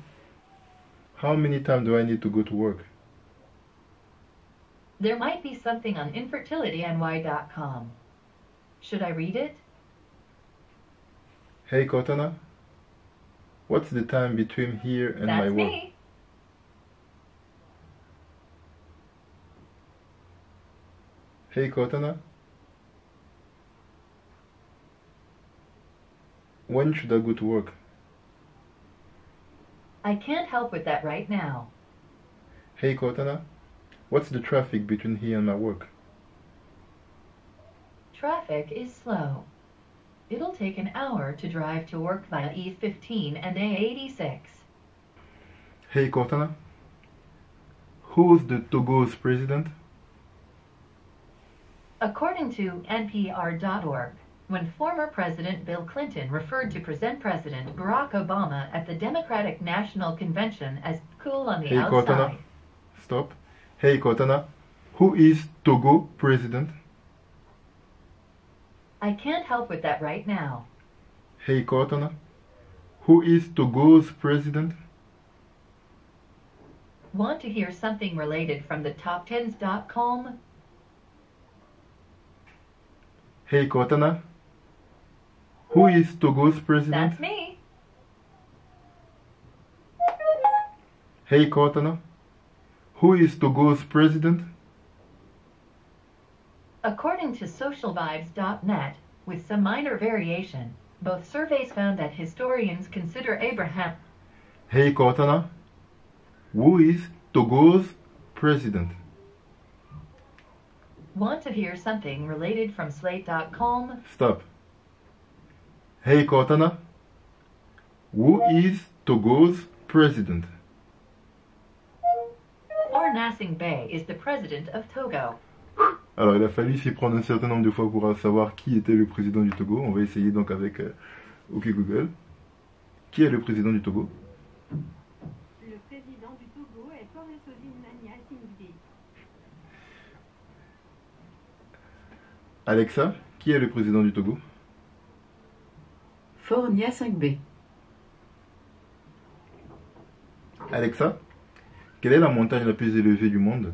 how many times do I need to go to work? There might be something on infertilityny.com. Should I read it? Hey Cortana, what's the time between here and my work? That's me. Hey Cortana, when should I go to work? I can't help with that right now. Hey Cortana, what's the traffic between here and my work? Traffic is slow. It'll take an hour to drive to work via E15 and A86. Hey Cortana, who's the Togo's president? According to NPR.org, when former President Bill Clinton referred to President Barack Obama at the Democratic National Convention as cool on the outside. Cortana, stop. Hey Cortana, who is Togo president? I can't help with that right now. Hey Cortana, who is Togo's president? Want to hear something related from the top10s.com? Hey Cortana, Who is Togo's president? That's me. Hey Cortana, who is Togo's president? According to socialvibes.net, with some minor variation, both surveys found that historians consider Abraham... Hey Cortana, who is Togo's president? Want to hear something related from Slate.com? Stop. Hey Cortana, who is Togo's president? Ornassing Bey is the president of Togo. Alors il a fallu s'y prendre un certain nombre de fois pour savoir qui était le président du Togo. On va essayer donc avec OK Google. Qui est le président du Togo? Le président du Togo est Oresozimania Singbe. Alexa, qui est le président du Togo? Fornia 5B. Alexa, quelle est la montagne la plus élevée du monde?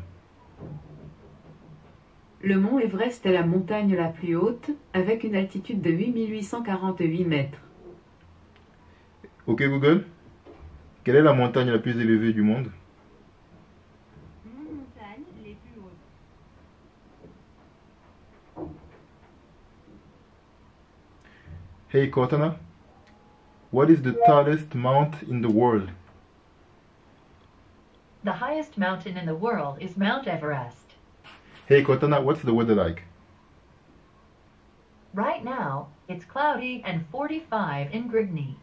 Le mont Everest est la montagne la plus haute, avec une altitude de 8848 mètres. Ok Google, quelle est la montagne la plus élevée du monde? Mon montagne les plus hautes. Hey Cortana, what is the tallest mount in the world? The highest mountain in the world is Mount Everest. Hey Cortana, what's the weather like? Right now, it's cloudy and 45 in Grigny.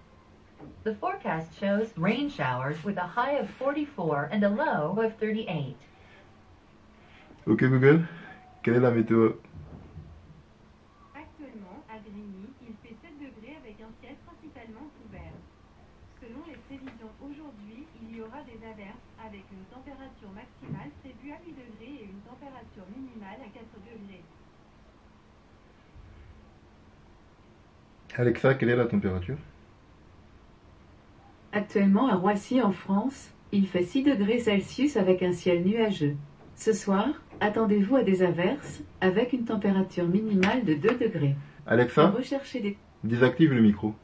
The forecast shows rain showers with a high of 44 and a low of 38. Ok Google, quelle est la météo? Actuellement, à Grigny, il fait 7 degrés avec un ciel principalement couvert. Selon les prévisions aujourd'hui, il y aura des averses avec une température maximale prévue à 8 degrés et une température minimale à 4 degrés. Alexa, quelle est la température? Actuellement à Roissy en France, il fait 6 degrés Celsius avec un ciel nuageux. Ce soir, attendez-vous à des averses avec une température minimale de 2 degrés. Alexa, désactive le micro.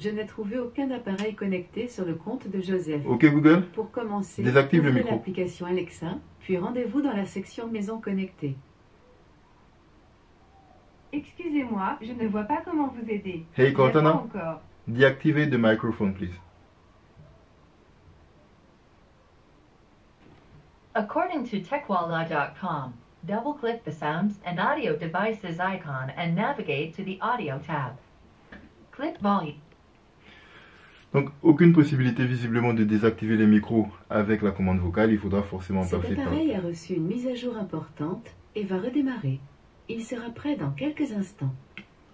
Je n'ai trouvé aucun appareil connecté sur le compte de Joseph. Ok Google, pour commencer, désactive le micro. L'application Alexa, puis rendez-vous dans la section Maison connectée. Excusez-moi, je ne vois pas comment vous aider. Hey Cortana, deactivate the microphone, please. According to techwalla.com, double-click the sounds and audio devices icon and navigate to the audio tab. Click volume. Donc, aucune possibilité visiblement de désactiver les micros avec la commande vocale. Il faudra forcément passer par... Cet appareil a reçu une mise à jour importante et va redémarrer. Il sera prêt dans quelques instants.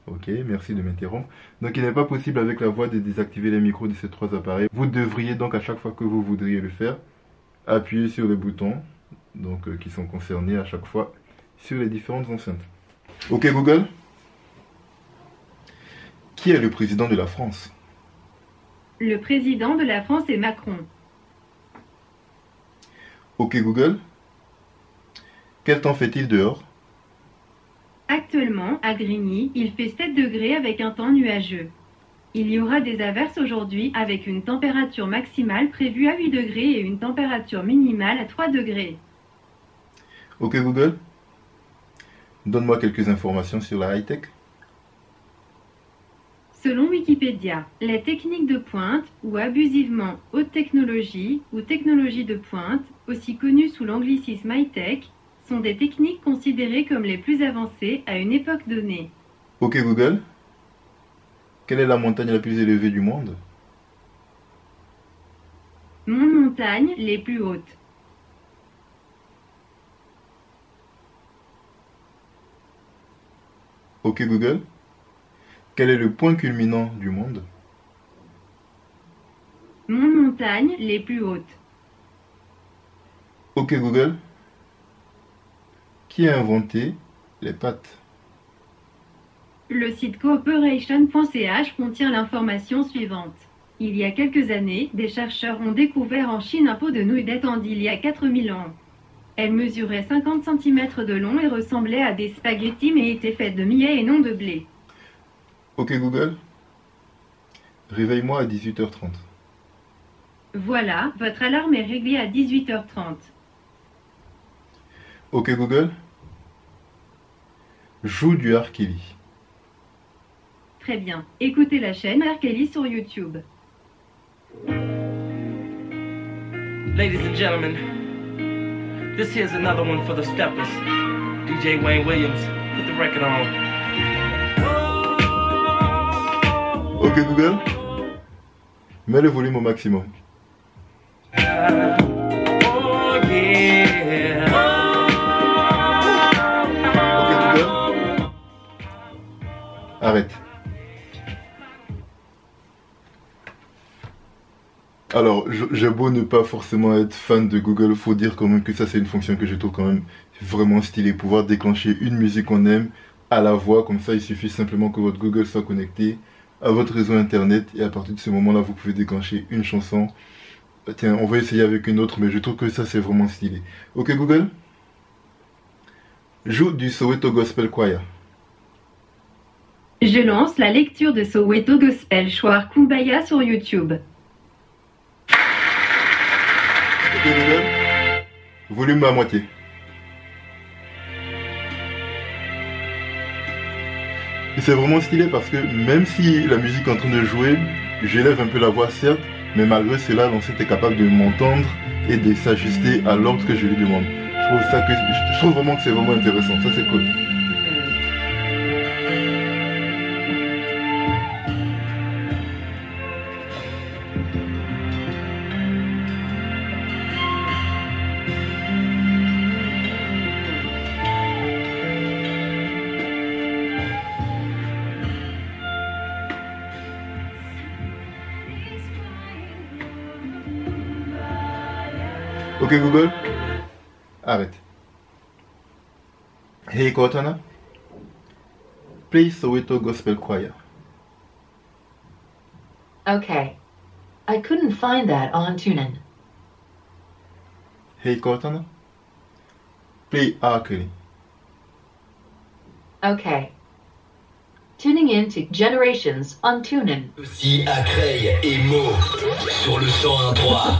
Ok, merci de m'interrompre. Donc, il n'est pas possible avec la voix de désactiver les micros de ces trois appareils. Vous devriez donc, à chaque fois que vous voudriez le faire, appuyer sur les boutons donc, qui sont concernés à chaque fois sur les différentes enceintes. Ok Google, qui est le président de la France? Le président de la France est Macron. Ok Google, quel temps fait-il dehors? Actuellement, à Grigny, il fait 7 degrés avec un temps nuageux. Il y aura des averses aujourd'hui avec une température maximale prévue à 8 degrés et une température minimale à 3 degrés. Ok Google, donne-moi quelques informations sur la high-tech. Selon Wikipédia, les techniques de pointe ou abusivement haute technologie ou technologie de pointe, aussi connues sous l'anglicisme high-tech, sont des techniques considérées comme les plus avancées à une époque donnée. Ok Google, quelle est la montagne la plus élevée du monde? Mon montagne les plus hautes. Ok Google, quel est le point culminant du monde? Mon montagne les plus hautes. Ok Google, qui a inventé les pâtes? Le site cooperation.ch contient l'information suivante. Il y a quelques années, des chercheurs ont découvert en Chine un pot de nouilles datant d'il y a 4000 ans. Elle mesurait 50 cm de long et ressemblait à des spaghettis mais était faite de millet et non de blé. Ok Google, réveille-moi à 18h30. Voilà, votre alarme est réglée à 18h30. Ok Google, joue du R. Kelly. Très bien, écoutez la chaîne R. Kelly sur YouTube. Ladies and gentlemen, this here's another one for the steppers. DJ Wayne Williams, put the record on. Ok Google, mets le volume au maximum. Oh yeah. Ok Google, arrête. Alors, j'ai beau ne pas forcément être fan de Google, faut dire quand même que ça c'est une fonction que je trouve quand même vraiment stylée. Pouvoir déclencher une musique qu'on aime à la voix, comme ça il suffit simplement que votre Google soit connecté à votre réseau internet et à partir de ce moment là vous pouvez déclencher une chanson. Tiens, on va essayer avec une autre, mais je trouve que ça c'est vraiment stylé. Ok Google, joue du Soweto Gospel Choir. Je lance la lecture de Soweto Gospel Choir Kumbaya sur YouTube. Ok Google, volume à moitié. C'est vraiment stylé parce que même si la musique est en train de jouer, j'élève un peu la voix certes, mais malgré cela l'ancêtre est capable de m'entendre et de s'ajuster à l'ordre que je lui demande. Je trouve vraiment que c'est vraiment intéressant, ça c'est cool. Ok Google, arrête. Hey Cortana, play Soweto Gospel Choir. Okay, I couldn't find that on TuneIn. Hey Cortana, play R. Kelly. Okay. Tuning in to Generations on TuneIn. Si Acreille et Mo sur le 101.3.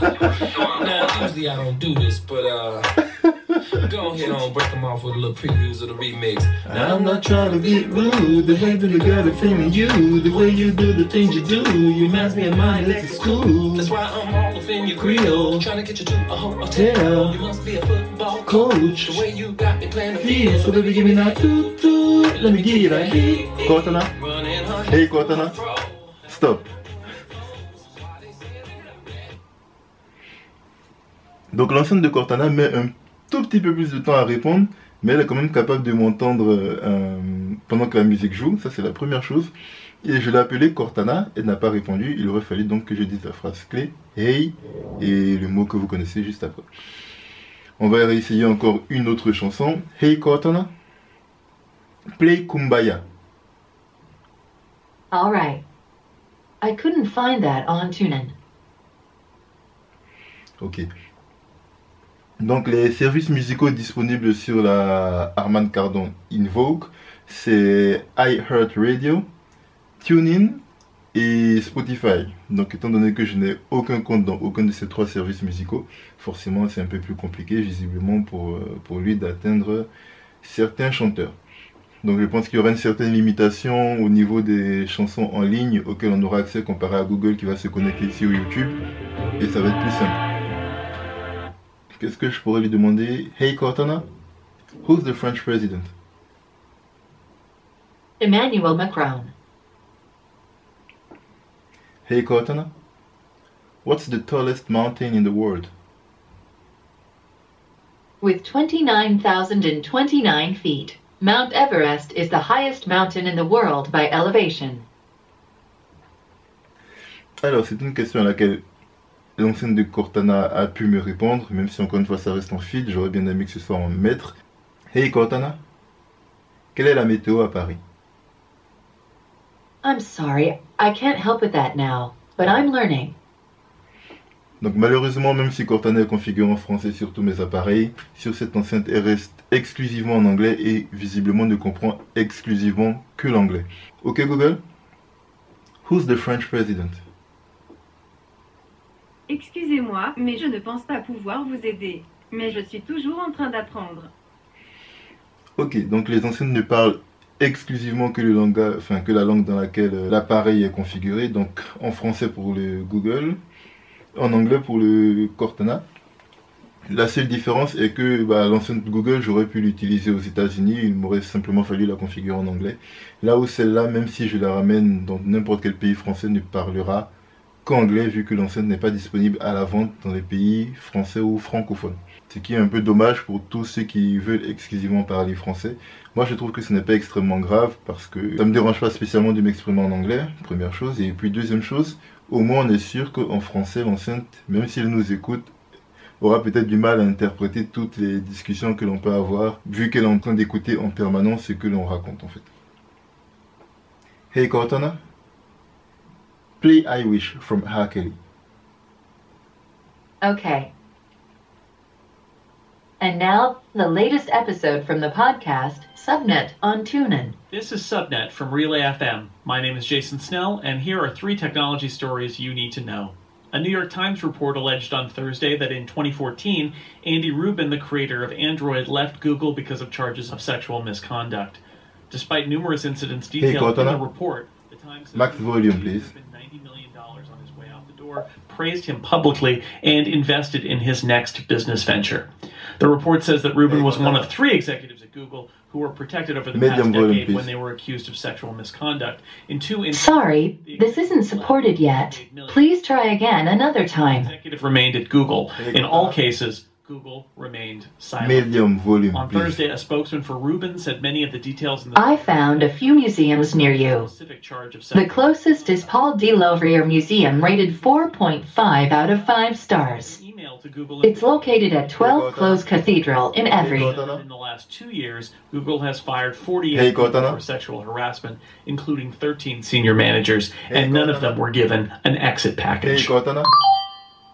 Now, usually I don't do this, but go ahead on break them off with a little previews of the remix. Now, I'm not trying to be rude. The way that I got a thing in you, the way you do the things you do, you reminds me of my Alexa school. That's why I'm all up in your grill, trying to get you to a hotel. You must be a football coach, the way you got me playing the field. So baby, give me that toot-toot. Let me get you right. Cortana. Hey Cortana. Stop. Donc l'enceinte de Cortana met un tout petit peu plus de temps à répondre, mais elle est quand même capable de m'entendre pendant que la musique joue. Ça c'est la première chose. Et je l'ai appelée Cortana, elle n'a pas répondu. Il aurait fallu donc que je dise la phrase clé Hey et le mot que vous connaissez juste après. On va réessayer encore une autre chanson. Hey Cortana, play Kumbaya. All right. I couldn't find that on TuneIn. Ok. Donc les services musicaux disponibles sur la Harman Kardon Invoke, c'est iHeartRadio, TuneIn et Spotify. Donc étant donné que je n'ai aucun compte dans aucun de ces trois services musicaux, forcément c'est un peu plus compliqué visiblement pour lui d'atteindre certains chanteurs. Donc je pense qu'il y aura une certaine limitation au niveau des chansons en ligne auxquelles on aura accès comparé à Google qui va se connecter ici au YouTube. Et ça va être plus simple. Qu'est-ce que je pourrais lui demander? Hey Cortana, who's the French president? Emmanuel Macron. Hey Cortana, what's the tallest mountain in the world? With 29,029 feet. Mount Everest is the highest mountain in the world by elevation. Alors, c'est une question à laquelle l'enceinte de Cortana a pu me répondre, même si encore une fois ça reste en feed, j'aurais bien aimé que ce soit en mètres. Hey Cortana, quelle est la météo à Paris? I'm sorry, I can't help with that now, but I'm learning. Donc malheureusement, même si Cortana est configurée en français sur tous mes appareils, sur cette enceinte, elle reste exclusivement en anglais et visiblement ne comprend exclusivement que l'anglais. Ok Google, Who's the French president? Excusez-moi, mais je ne pense pas pouvoir vous aider. Mais je suis toujours en train d'apprendre. Ok, donc les anciennes ne parlent exclusivement que, que la langue dans laquelle l'appareil est configuré. Donc en français pour le Google, en anglais pour le Cortana. La seule différence est que l'ancienne Google, j'aurais pu l'utiliser aux États-Unis, il m'aurait simplement fallu la configurer en anglais. Là où celle-là, même si je la ramène dans n'importe quel pays français, ne parlera qu'anglais vu que l'ancienne n'est pas disponible à la vente dans les pays français ou francophones. Ce qui est un peu dommage pour tous ceux qui veulent exclusivement parler français. Moi je trouve que ce n'est pas extrêmement grave parce que ça ne me dérange pas spécialement de m'exprimer en anglais, première chose. Et puis deuxième chose, au moins on est sûr qu'en français l'ancienne, même si elle nous écoute, aura peut-être du mal à interpréter toutes les discussions que l'on peut avoir vu qu'elle est en train d'écouter en permanence ce que l'on raconte en fait. Hey Cortana, play I Wish from R. Kelly. Okay. And now, the latest episode from the podcast, Subnet on TuneIn. This is Subnet from Relay FM. My name is Jason Snell, and here are 3 technology stories you need to know. A New York Times report alleged on Thursday that in 2014, Andy Rubin, the creator of Android, left Google because of charges of sexual misconduct. Despite numerous incidents detailed in the report, the Times said Max volume, please. Spent $90 million on his way out the door, praised him publicly, and invested in his next business venture. The report says that Rubin was one of 3 executives at Google who were protected over the past decade when they were accused of sexual misconduct. In 2 instances, sorry, this isn't supported yet. Please try again another time. The executive remained at Google. In all cases, Google remained silent. On Thursday, a spokesman for Rubin said many of the details in the I found a few museums near you. The closest is Paul de Louvre Museum, rated 4.5 out of 5 stars. It's located at 12 Closed Cathedral in Every. In the last 2 years, Google has fired 48 people for sexual harassment, including 13 senior managers, and none of them were given an exit package.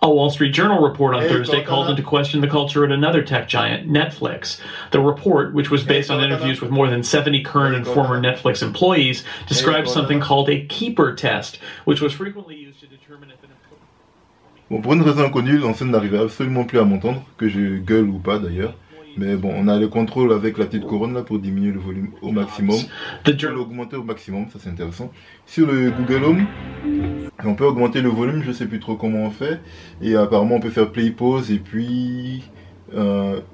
A Wall Street Journal report on Thursday called into question the culture at another tech giant, Netflix. The report, which was based on interviews with more than 70 current and former Netflix employees, described something called a keeper test, which was frequently used to determine if an employee... Bon, pour une raison inconnue, l'ancienne n'arrivait absolument plus à m'entendre, que je gueule ou pas d'ailleurs. Mais bon, on a le contrôle avec la petite couronne là pour diminuer le volume au maximum, pour l'augmenter au maximum, ça c'est intéressant. Sur le Google Home, on peut augmenter le volume, je sais plus trop comment on fait, et apparemment on peut faire play pause et puis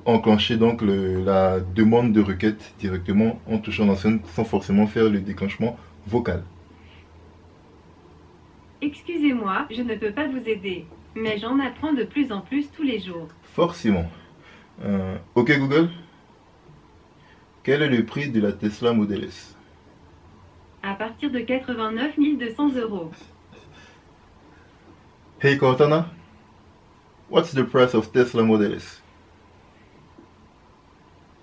enclencher donc la demande de requête directement en touchant l'enceinte sans forcément faire le déclenchement vocal. Excusez-moi, je ne peux pas vous aider, mais j'en apprends de plus en plus tous les jours. Forcément. Ok Google, quel est le prix de la Tesla Model S? À partir de 89 200 euros. Hey Cortana, what's the price of Tesla Model S?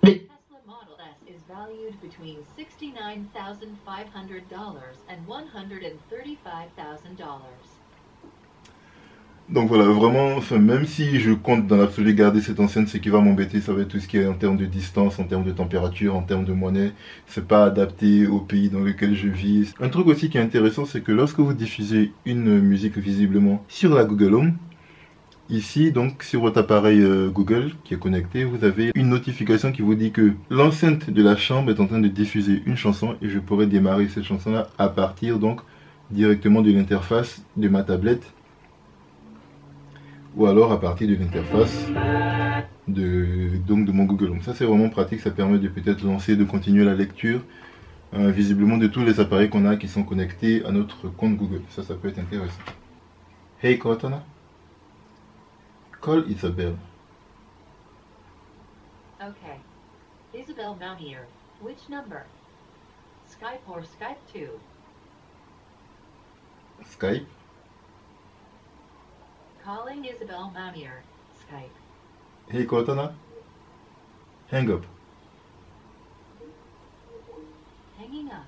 The Tesla Model S is valued between $69,500 and $135,000. Donc voilà, vraiment, même si je compte dans l'absolu garder cette enceinte, ce qui va m'embêter, ça va être tout ce qui est en termes de distance, en termes de température, en termes de monnaie. C'est pas adapté au pays dans lequel je vis. Un truc aussi qui est intéressant, c'est que lorsque vous diffusez une musique visiblement sur la Google Home, ici, donc, sur votre appareil Google qui est connecté, vous avez une notification qui vous dit que l'enceinte de la chambre est en train de diffuser une chanson et je pourrais démarrer cette chanson-là à partir, donc, directement de l'interface de ma tablette. Ou alors à partir de l'interface de mon Google Home. Ça c'est vraiment pratique, ça permet de peut-être lancer, de continuer la lecture visiblement de tous les appareils qu'on a qui sont connectés à notre compte Google. Ça peut être intéressant. Hey Cortana, call Isabel. Okay, Isabel Mountier, which number? Skype or Skype 2? Skype. Calling Isabel Mamier, Skype. Hey Cortana, hang up. Hanging up.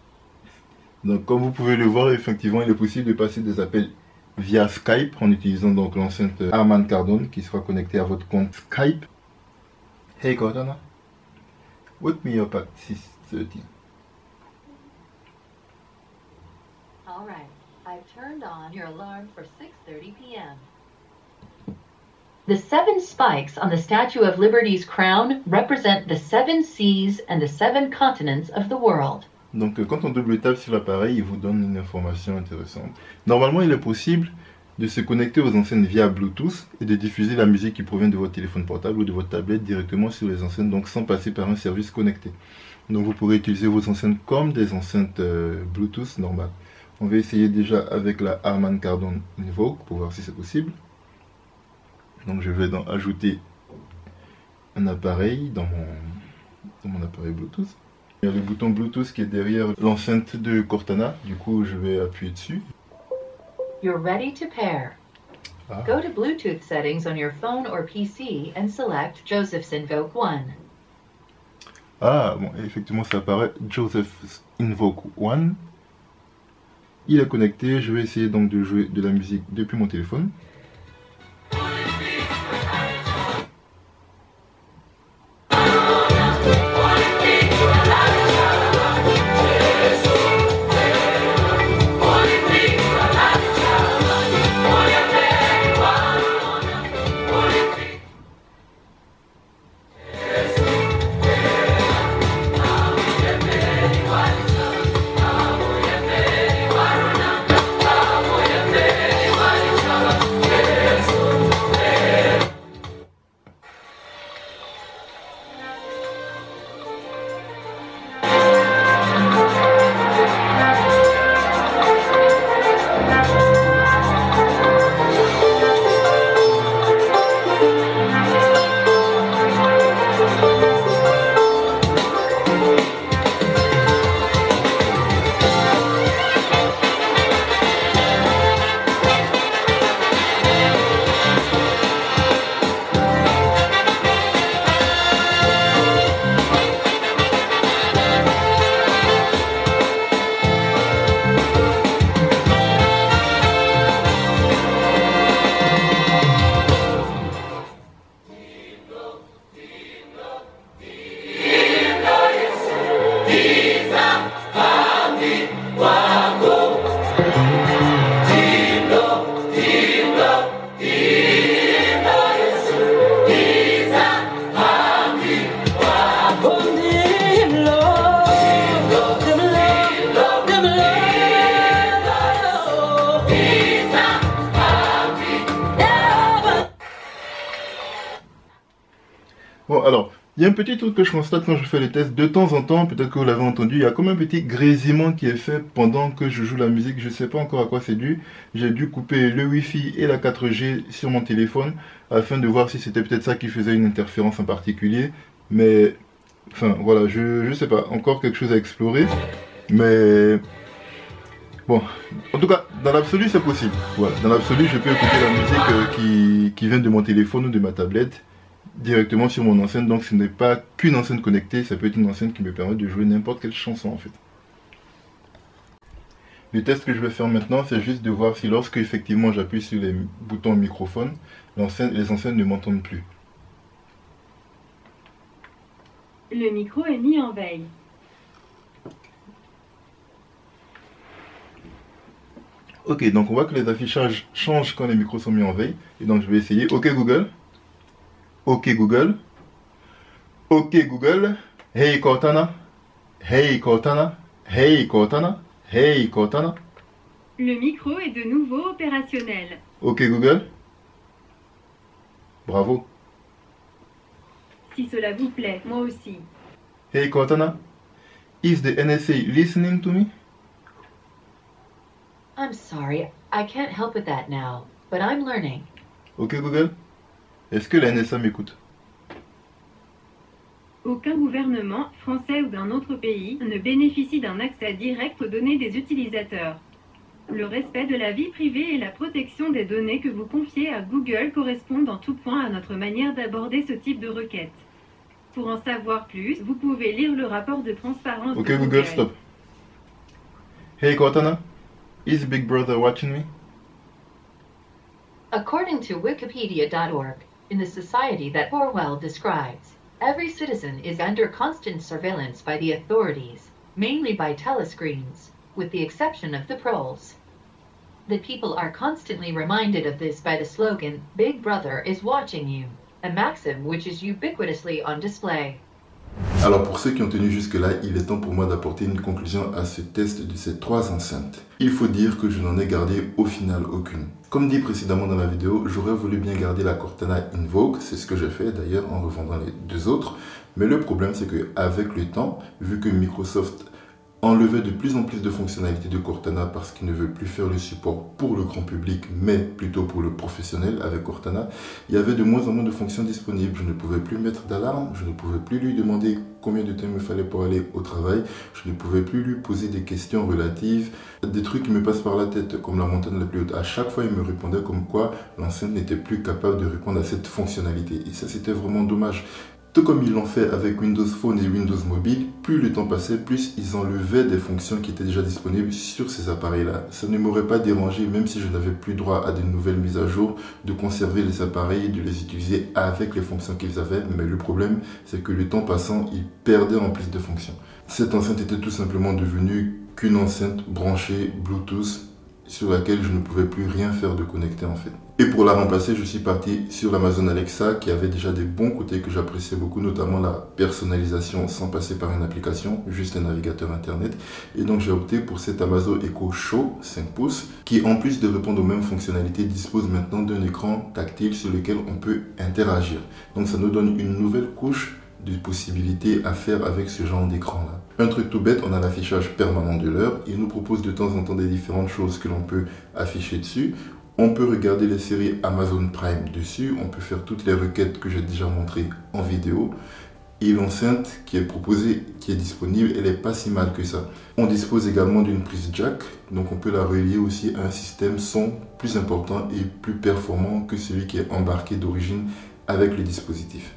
Donc comme vous pouvez le voir, effectivement il est possible de passer des appels via Skype en utilisant donc l'enceinte Harman Kardon qui sera connectée à votre compte Skype. Hey Cortana, wake me up at 6:30. All right, I've turned on your alarm for 6:30 p.m. The seven spikes on the Statue of Liberty's crown represent the seven seas and the seven continents of the world. Donc quand on double tape sur l'appareil, il vous donne une information intéressante. Normalement, il est possible de se connecter aux enseignes via Bluetooth et de diffuser la musique qui provient de votre téléphone portable ou de votre tablette directement sur les enseignes, donc sans passer par un service connecté. Donc vous pourrez utiliser vos enceintes comme des enceintes Bluetooth normales. On va essayer déjà avec la Harman Kardon Invoke pour voir si c'est possible. Donc je vais donc ajouter un appareil dans mon appareil Bluetooth. Il y a le bouton Bluetooth qui est derrière l'enceinte de Cortana, du coup je vais appuyer dessus. You're ready to pair. Go to Bluetooth settings on your phone or PC and select Joseph's Invoke 1. Ah, bon, effectivement ça apparaît Joseph's Invoke 1. Il est connecté, je vais essayer donc de jouer de la musique depuis mon téléphone. Bon, alors, il y a un petit truc que je constate quand je fais les tests, de temps en temps, peut-être que vous l'avez entendu, il y a comme un petit grésillement qui est fait pendant que je joue la musique, je ne sais pas encore à quoi c'est dû. J'ai dû couper le Wi-Fi et la 4G sur mon téléphone, afin de voir si c'était peut-être ça qui faisait une interférence en particulier. Mais, enfin, voilà, je ne sais pas, encore quelque chose à explorer. Mais, bon, en tout cas, dans l'absolu, c'est possible. Voilà, dans l'absolu, je peux écouter la musique qui vient de mon téléphone ou de ma tablette directement sur mon enceinte, donc ce n'est pas qu'une enceinte connectée, ça peut être une enceinte qui me permet de jouer n'importe quelle chanson en fait. Le test que je vais faire maintenant, c'est juste de voir si lorsque effectivement j'appuie sur les boutons microphone, les enceintes ne m'entendent plus. Le micro est mis en veille. Ok, donc on voit que les affichages changent quand les micros sont mis en veille, et donc je vais essayer. Ok Google. Ok Google, ok Google, hey Cortana, hey Cortana, hey Cortana, hey Cortana. Le micro est de nouveau opérationnel. Ok Google, bravo. Si cela vous plaît, moi aussi. Hey Cortana, is the NSA listening to me? I'm sorry, I can't help with that now, but I'm learning. Ok Google. Est-ce que la NSA m'écoute? Aucun gouvernement, français ou d'un autre pays, ne bénéficie d'un accès direct aux données des utilisateurs. Le respect de la vie privée et la protection des données que vous confiez à Google correspondent en tout point à notre manière d'aborder ce type de requête. Pour en savoir plus, vous pouvez lire le rapport de transparence de Google. Ok Google, stop. Hey Cortana, is Big Brother watching me? According to Wikipedia.org, in the society that Orwell describes, every citizen is under constant surveillance by the authorities, mainly by telescreens, with the exception of the proles. The people are constantly reminded of this by the slogan, Big Brother is watching you, a maxim which is ubiquitously on display. Alors pour ceux qui ont tenu jusque-là, il est temps pour moi d'apporter une conclusion à ce test de ces trois enceintes. Il faut dire que je n'en ai gardé au final aucune. Comme dit précédemment dans ma vidéo, j'aurais voulu bien garder la Cortana Invoke, c'est ce que j'ai fait d'ailleurs en revendant les deux autres. Mais le problème c'est qu'avec le temps, vu que Microsoft enlevait de plus en plus de fonctionnalités de Cortana parce qu'il ne veut plus faire le support pour le grand public mais plutôt pour le professionnel avec Cortana, il y avait de moins en moins de fonctions disponibles. Je ne pouvais plus mettre d'alarme, je ne pouvais plus lui demander combien de temps il me fallait pour aller au travail, je ne pouvais plus lui poser des questions relatives, des trucs qui me passent par la tête comme la montagne la plus haute. À chaque fois, il me répondait comme quoi l'enceinte n'était plus capable de répondre à cette fonctionnalité et ça c'était vraiment dommage. Tout comme ils l'ont fait avec Windows Phone et Windows Mobile, plus le temps passait, plus ils enlevaient des fonctions qui étaient déjà disponibles sur ces appareils-là. Ça ne m'aurait pas dérangé, même si je n'avais plus droit à de nouvelles mises à jour, de conserver les appareils et de les utiliser avec les fonctions qu'ils avaient. Mais le problème, c'est que le temps passant, ils perdaient en plus de fonctions. Cette enceinte était tout simplement devenue qu'une enceinte branchée Bluetooth sur laquelle je ne pouvais plus rien faire de connecté en fait. Et pour la remplacer, je suis parti sur l'Amazon Alexa qui avait déjà des bons côtés que j'appréciais beaucoup, notamment la personnalisation sans passer par une application, juste un navigateur internet. Et donc j'ai opté pour cet Amazon Echo Show 5 pouces qui, en plus de répondre aux mêmes fonctionnalités, dispose maintenant d'un écran tactile sur lequel on peut interagir. Donc ça nous donne une nouvelle couche de possibilités à faire avec ce genre d'écran là. Un truc tout bête, on a l'affichage permanent de l'heure. Il nous propose de temps en temps des différentes choses que l'on peut afficher dessus. On peut regarder les séries Amazon Prime dessus, on peut faire toutes les requêtes que j'ai déjà montrées en vidéo. Et l'enceinte qui est proposée, qui est disponible, elle n'est pas si mal que ça. On dispose également d'une prise jack, donc on peut la relier aussi à un système son plus important et plus performant que celui qui est embarqué d'origine avec le dispositif.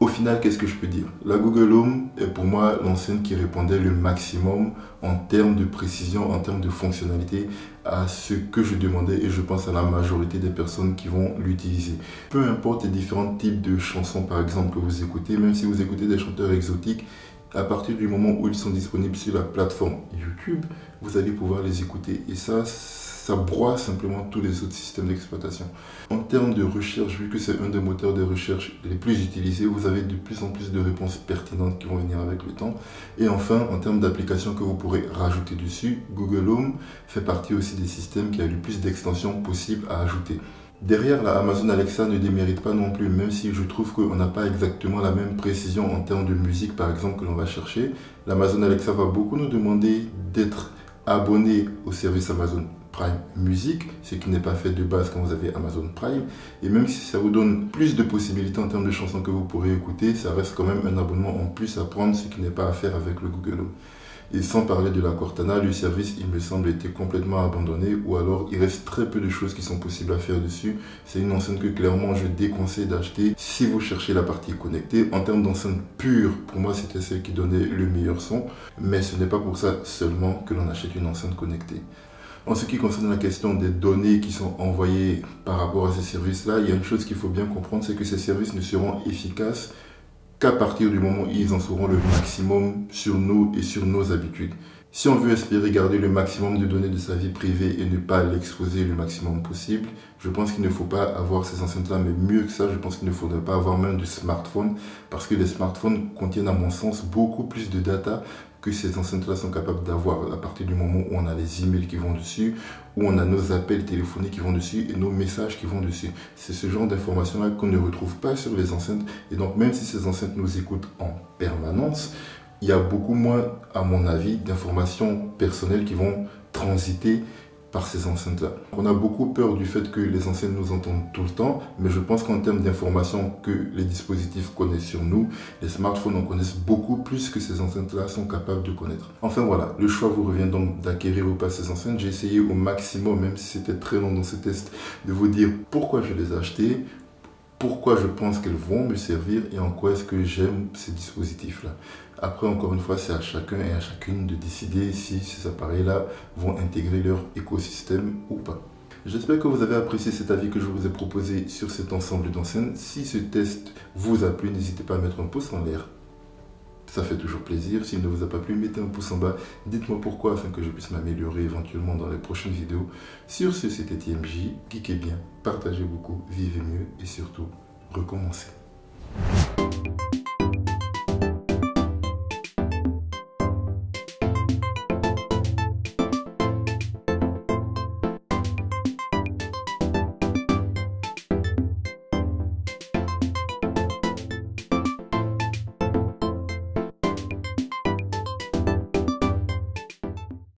Au final, qu'est-ce que je peux dire? La Google Home est pour moi l'enceinte qui répondait le maximum en termes de précision, en termes de fonctionnalité à ce que je demandais et je pense à la majorité des personnes qui vont l'utiliser. Peu importe les différents types de chansons par exemple que vous écoutez, même si vous écoutez des chanteurs exotiques, à partir du moment où ils sont disponibles sur la plateforme YouTube, vous allez pouvoir les écouter et ça broie simplement tous les autres systèmes d'exploitation. En termes de recherche, vu que c'est un des moteurs de recherche les plus utilisés, vous avez de plus en plus de réponses pertinentes qui vont venir avec le temps. Et enfin, en termes d'applications que vous pourrez rajouter dessus, Google Home fait partie aussi des systèmes qui a le plus d'extensions possibles à ajouter. Derrière, la Amazon Alexa ne démérite pas non plus, même si je trouve qu'on n'a pas exactement la même précision en termes de musique, par exemple, que l'on va chercher. L'Amazon Alexa va beaucoup nous demander d'être abonné au service Amazon Prime Music, ce qui n'est pas fait de base quand vous avez Amazon Prime. Et même si ça vous donne plus de possibilités en termes de chansons que vous pourrez écouter, ça reste quand même un abonnement en plus à prendre, ce qui n'est pas à faire avec le Google Home. Et sans parler de la Cortana, le service, il me semble, était complètement abandonné ou alors il reste très peu de choses qui sont possibles à faire dessus. C'est une enceinte que clairement je déconseille d'acheter si vous cherchez la partie connectée. En termes d'enceinte pure, pour moi, c'était celle qui donnait le meilleur son, mais ce n'est pas pour ça seulement que l'on achète une enceinte connectée. En ce qui concerne la question des données qui sont envoyées par rapport à ces services-là, il y a une chose qu'il faut bien comprendre, c'est que ces services ne seront efficaces qu'à partir du moment où ils en sauront le maximum sur nous et sur nos habitudes. Si on veut espérer garder le maximum de données de sa vie privée et ne pas l'exposer le maximum possible, je pense qu'il ne faut pas avoir ces enceintes-là, mais mieux que ça, je pense qu'il ne faudrait pas avoir même de smartphone, parce que les smartphones contiennent à mon sens beaucoup plus de data que ces enceintes-là sont capables d'avoir à partir du moment où on a les emails qui vont dessus, où on a nos appels téléphoniques qui vont dessus et nos messages qui vont dessus. C'est ce genre d'informations-là qu'on ne retrouve pas sur les enceintes. Et donc même si ces enceintes nous écoutent en permanence, il y a beaucoup moins, à mon avis, d'informations personnelles qui vont transiter par ces enceintes-là. On a beaucoup peur du fait que les enceintes nous entendent tout le temps, mais je pense qu'en termes d'informations que les dispositifs connaissent sur nous, les smartphones en connaissent beaucoup plus que ces enceintes-là sont capables de connaître. Enfin voilà, le choix vous revient donc d'acquérir ou pas ces enceintes. J'ai essayé au maximum, même si c'était très long dans ce test, de vous dire pourquoi je les ai achetées, pourquoi je pense qu'elles vont me servir et en quoi est-ce que j'aime ces dispositifs-là. Après, encore une fois, c'est à chacun et à chacune de décider si ces appareils-là vont intégrer leur écosystème ou pas. J'espère que vous avez apprécié cet avis que je vous ai proposé sur cet ensemble d'enceintes. Si ce test vous a plu, n'hésitez pas à mettre un pouce en l'air. Ça fait toujours plaisir. S'il ne vous a pas plu, mettez un pouce en bas. Dites-moi pourquoi, afin que je puisse m'améliorer éventuellement dans les prochaines vidéos. Sur ce, c'était TMJ. Geekez bien, partagez beaucoup, vivez mieux et surtout, recommencez.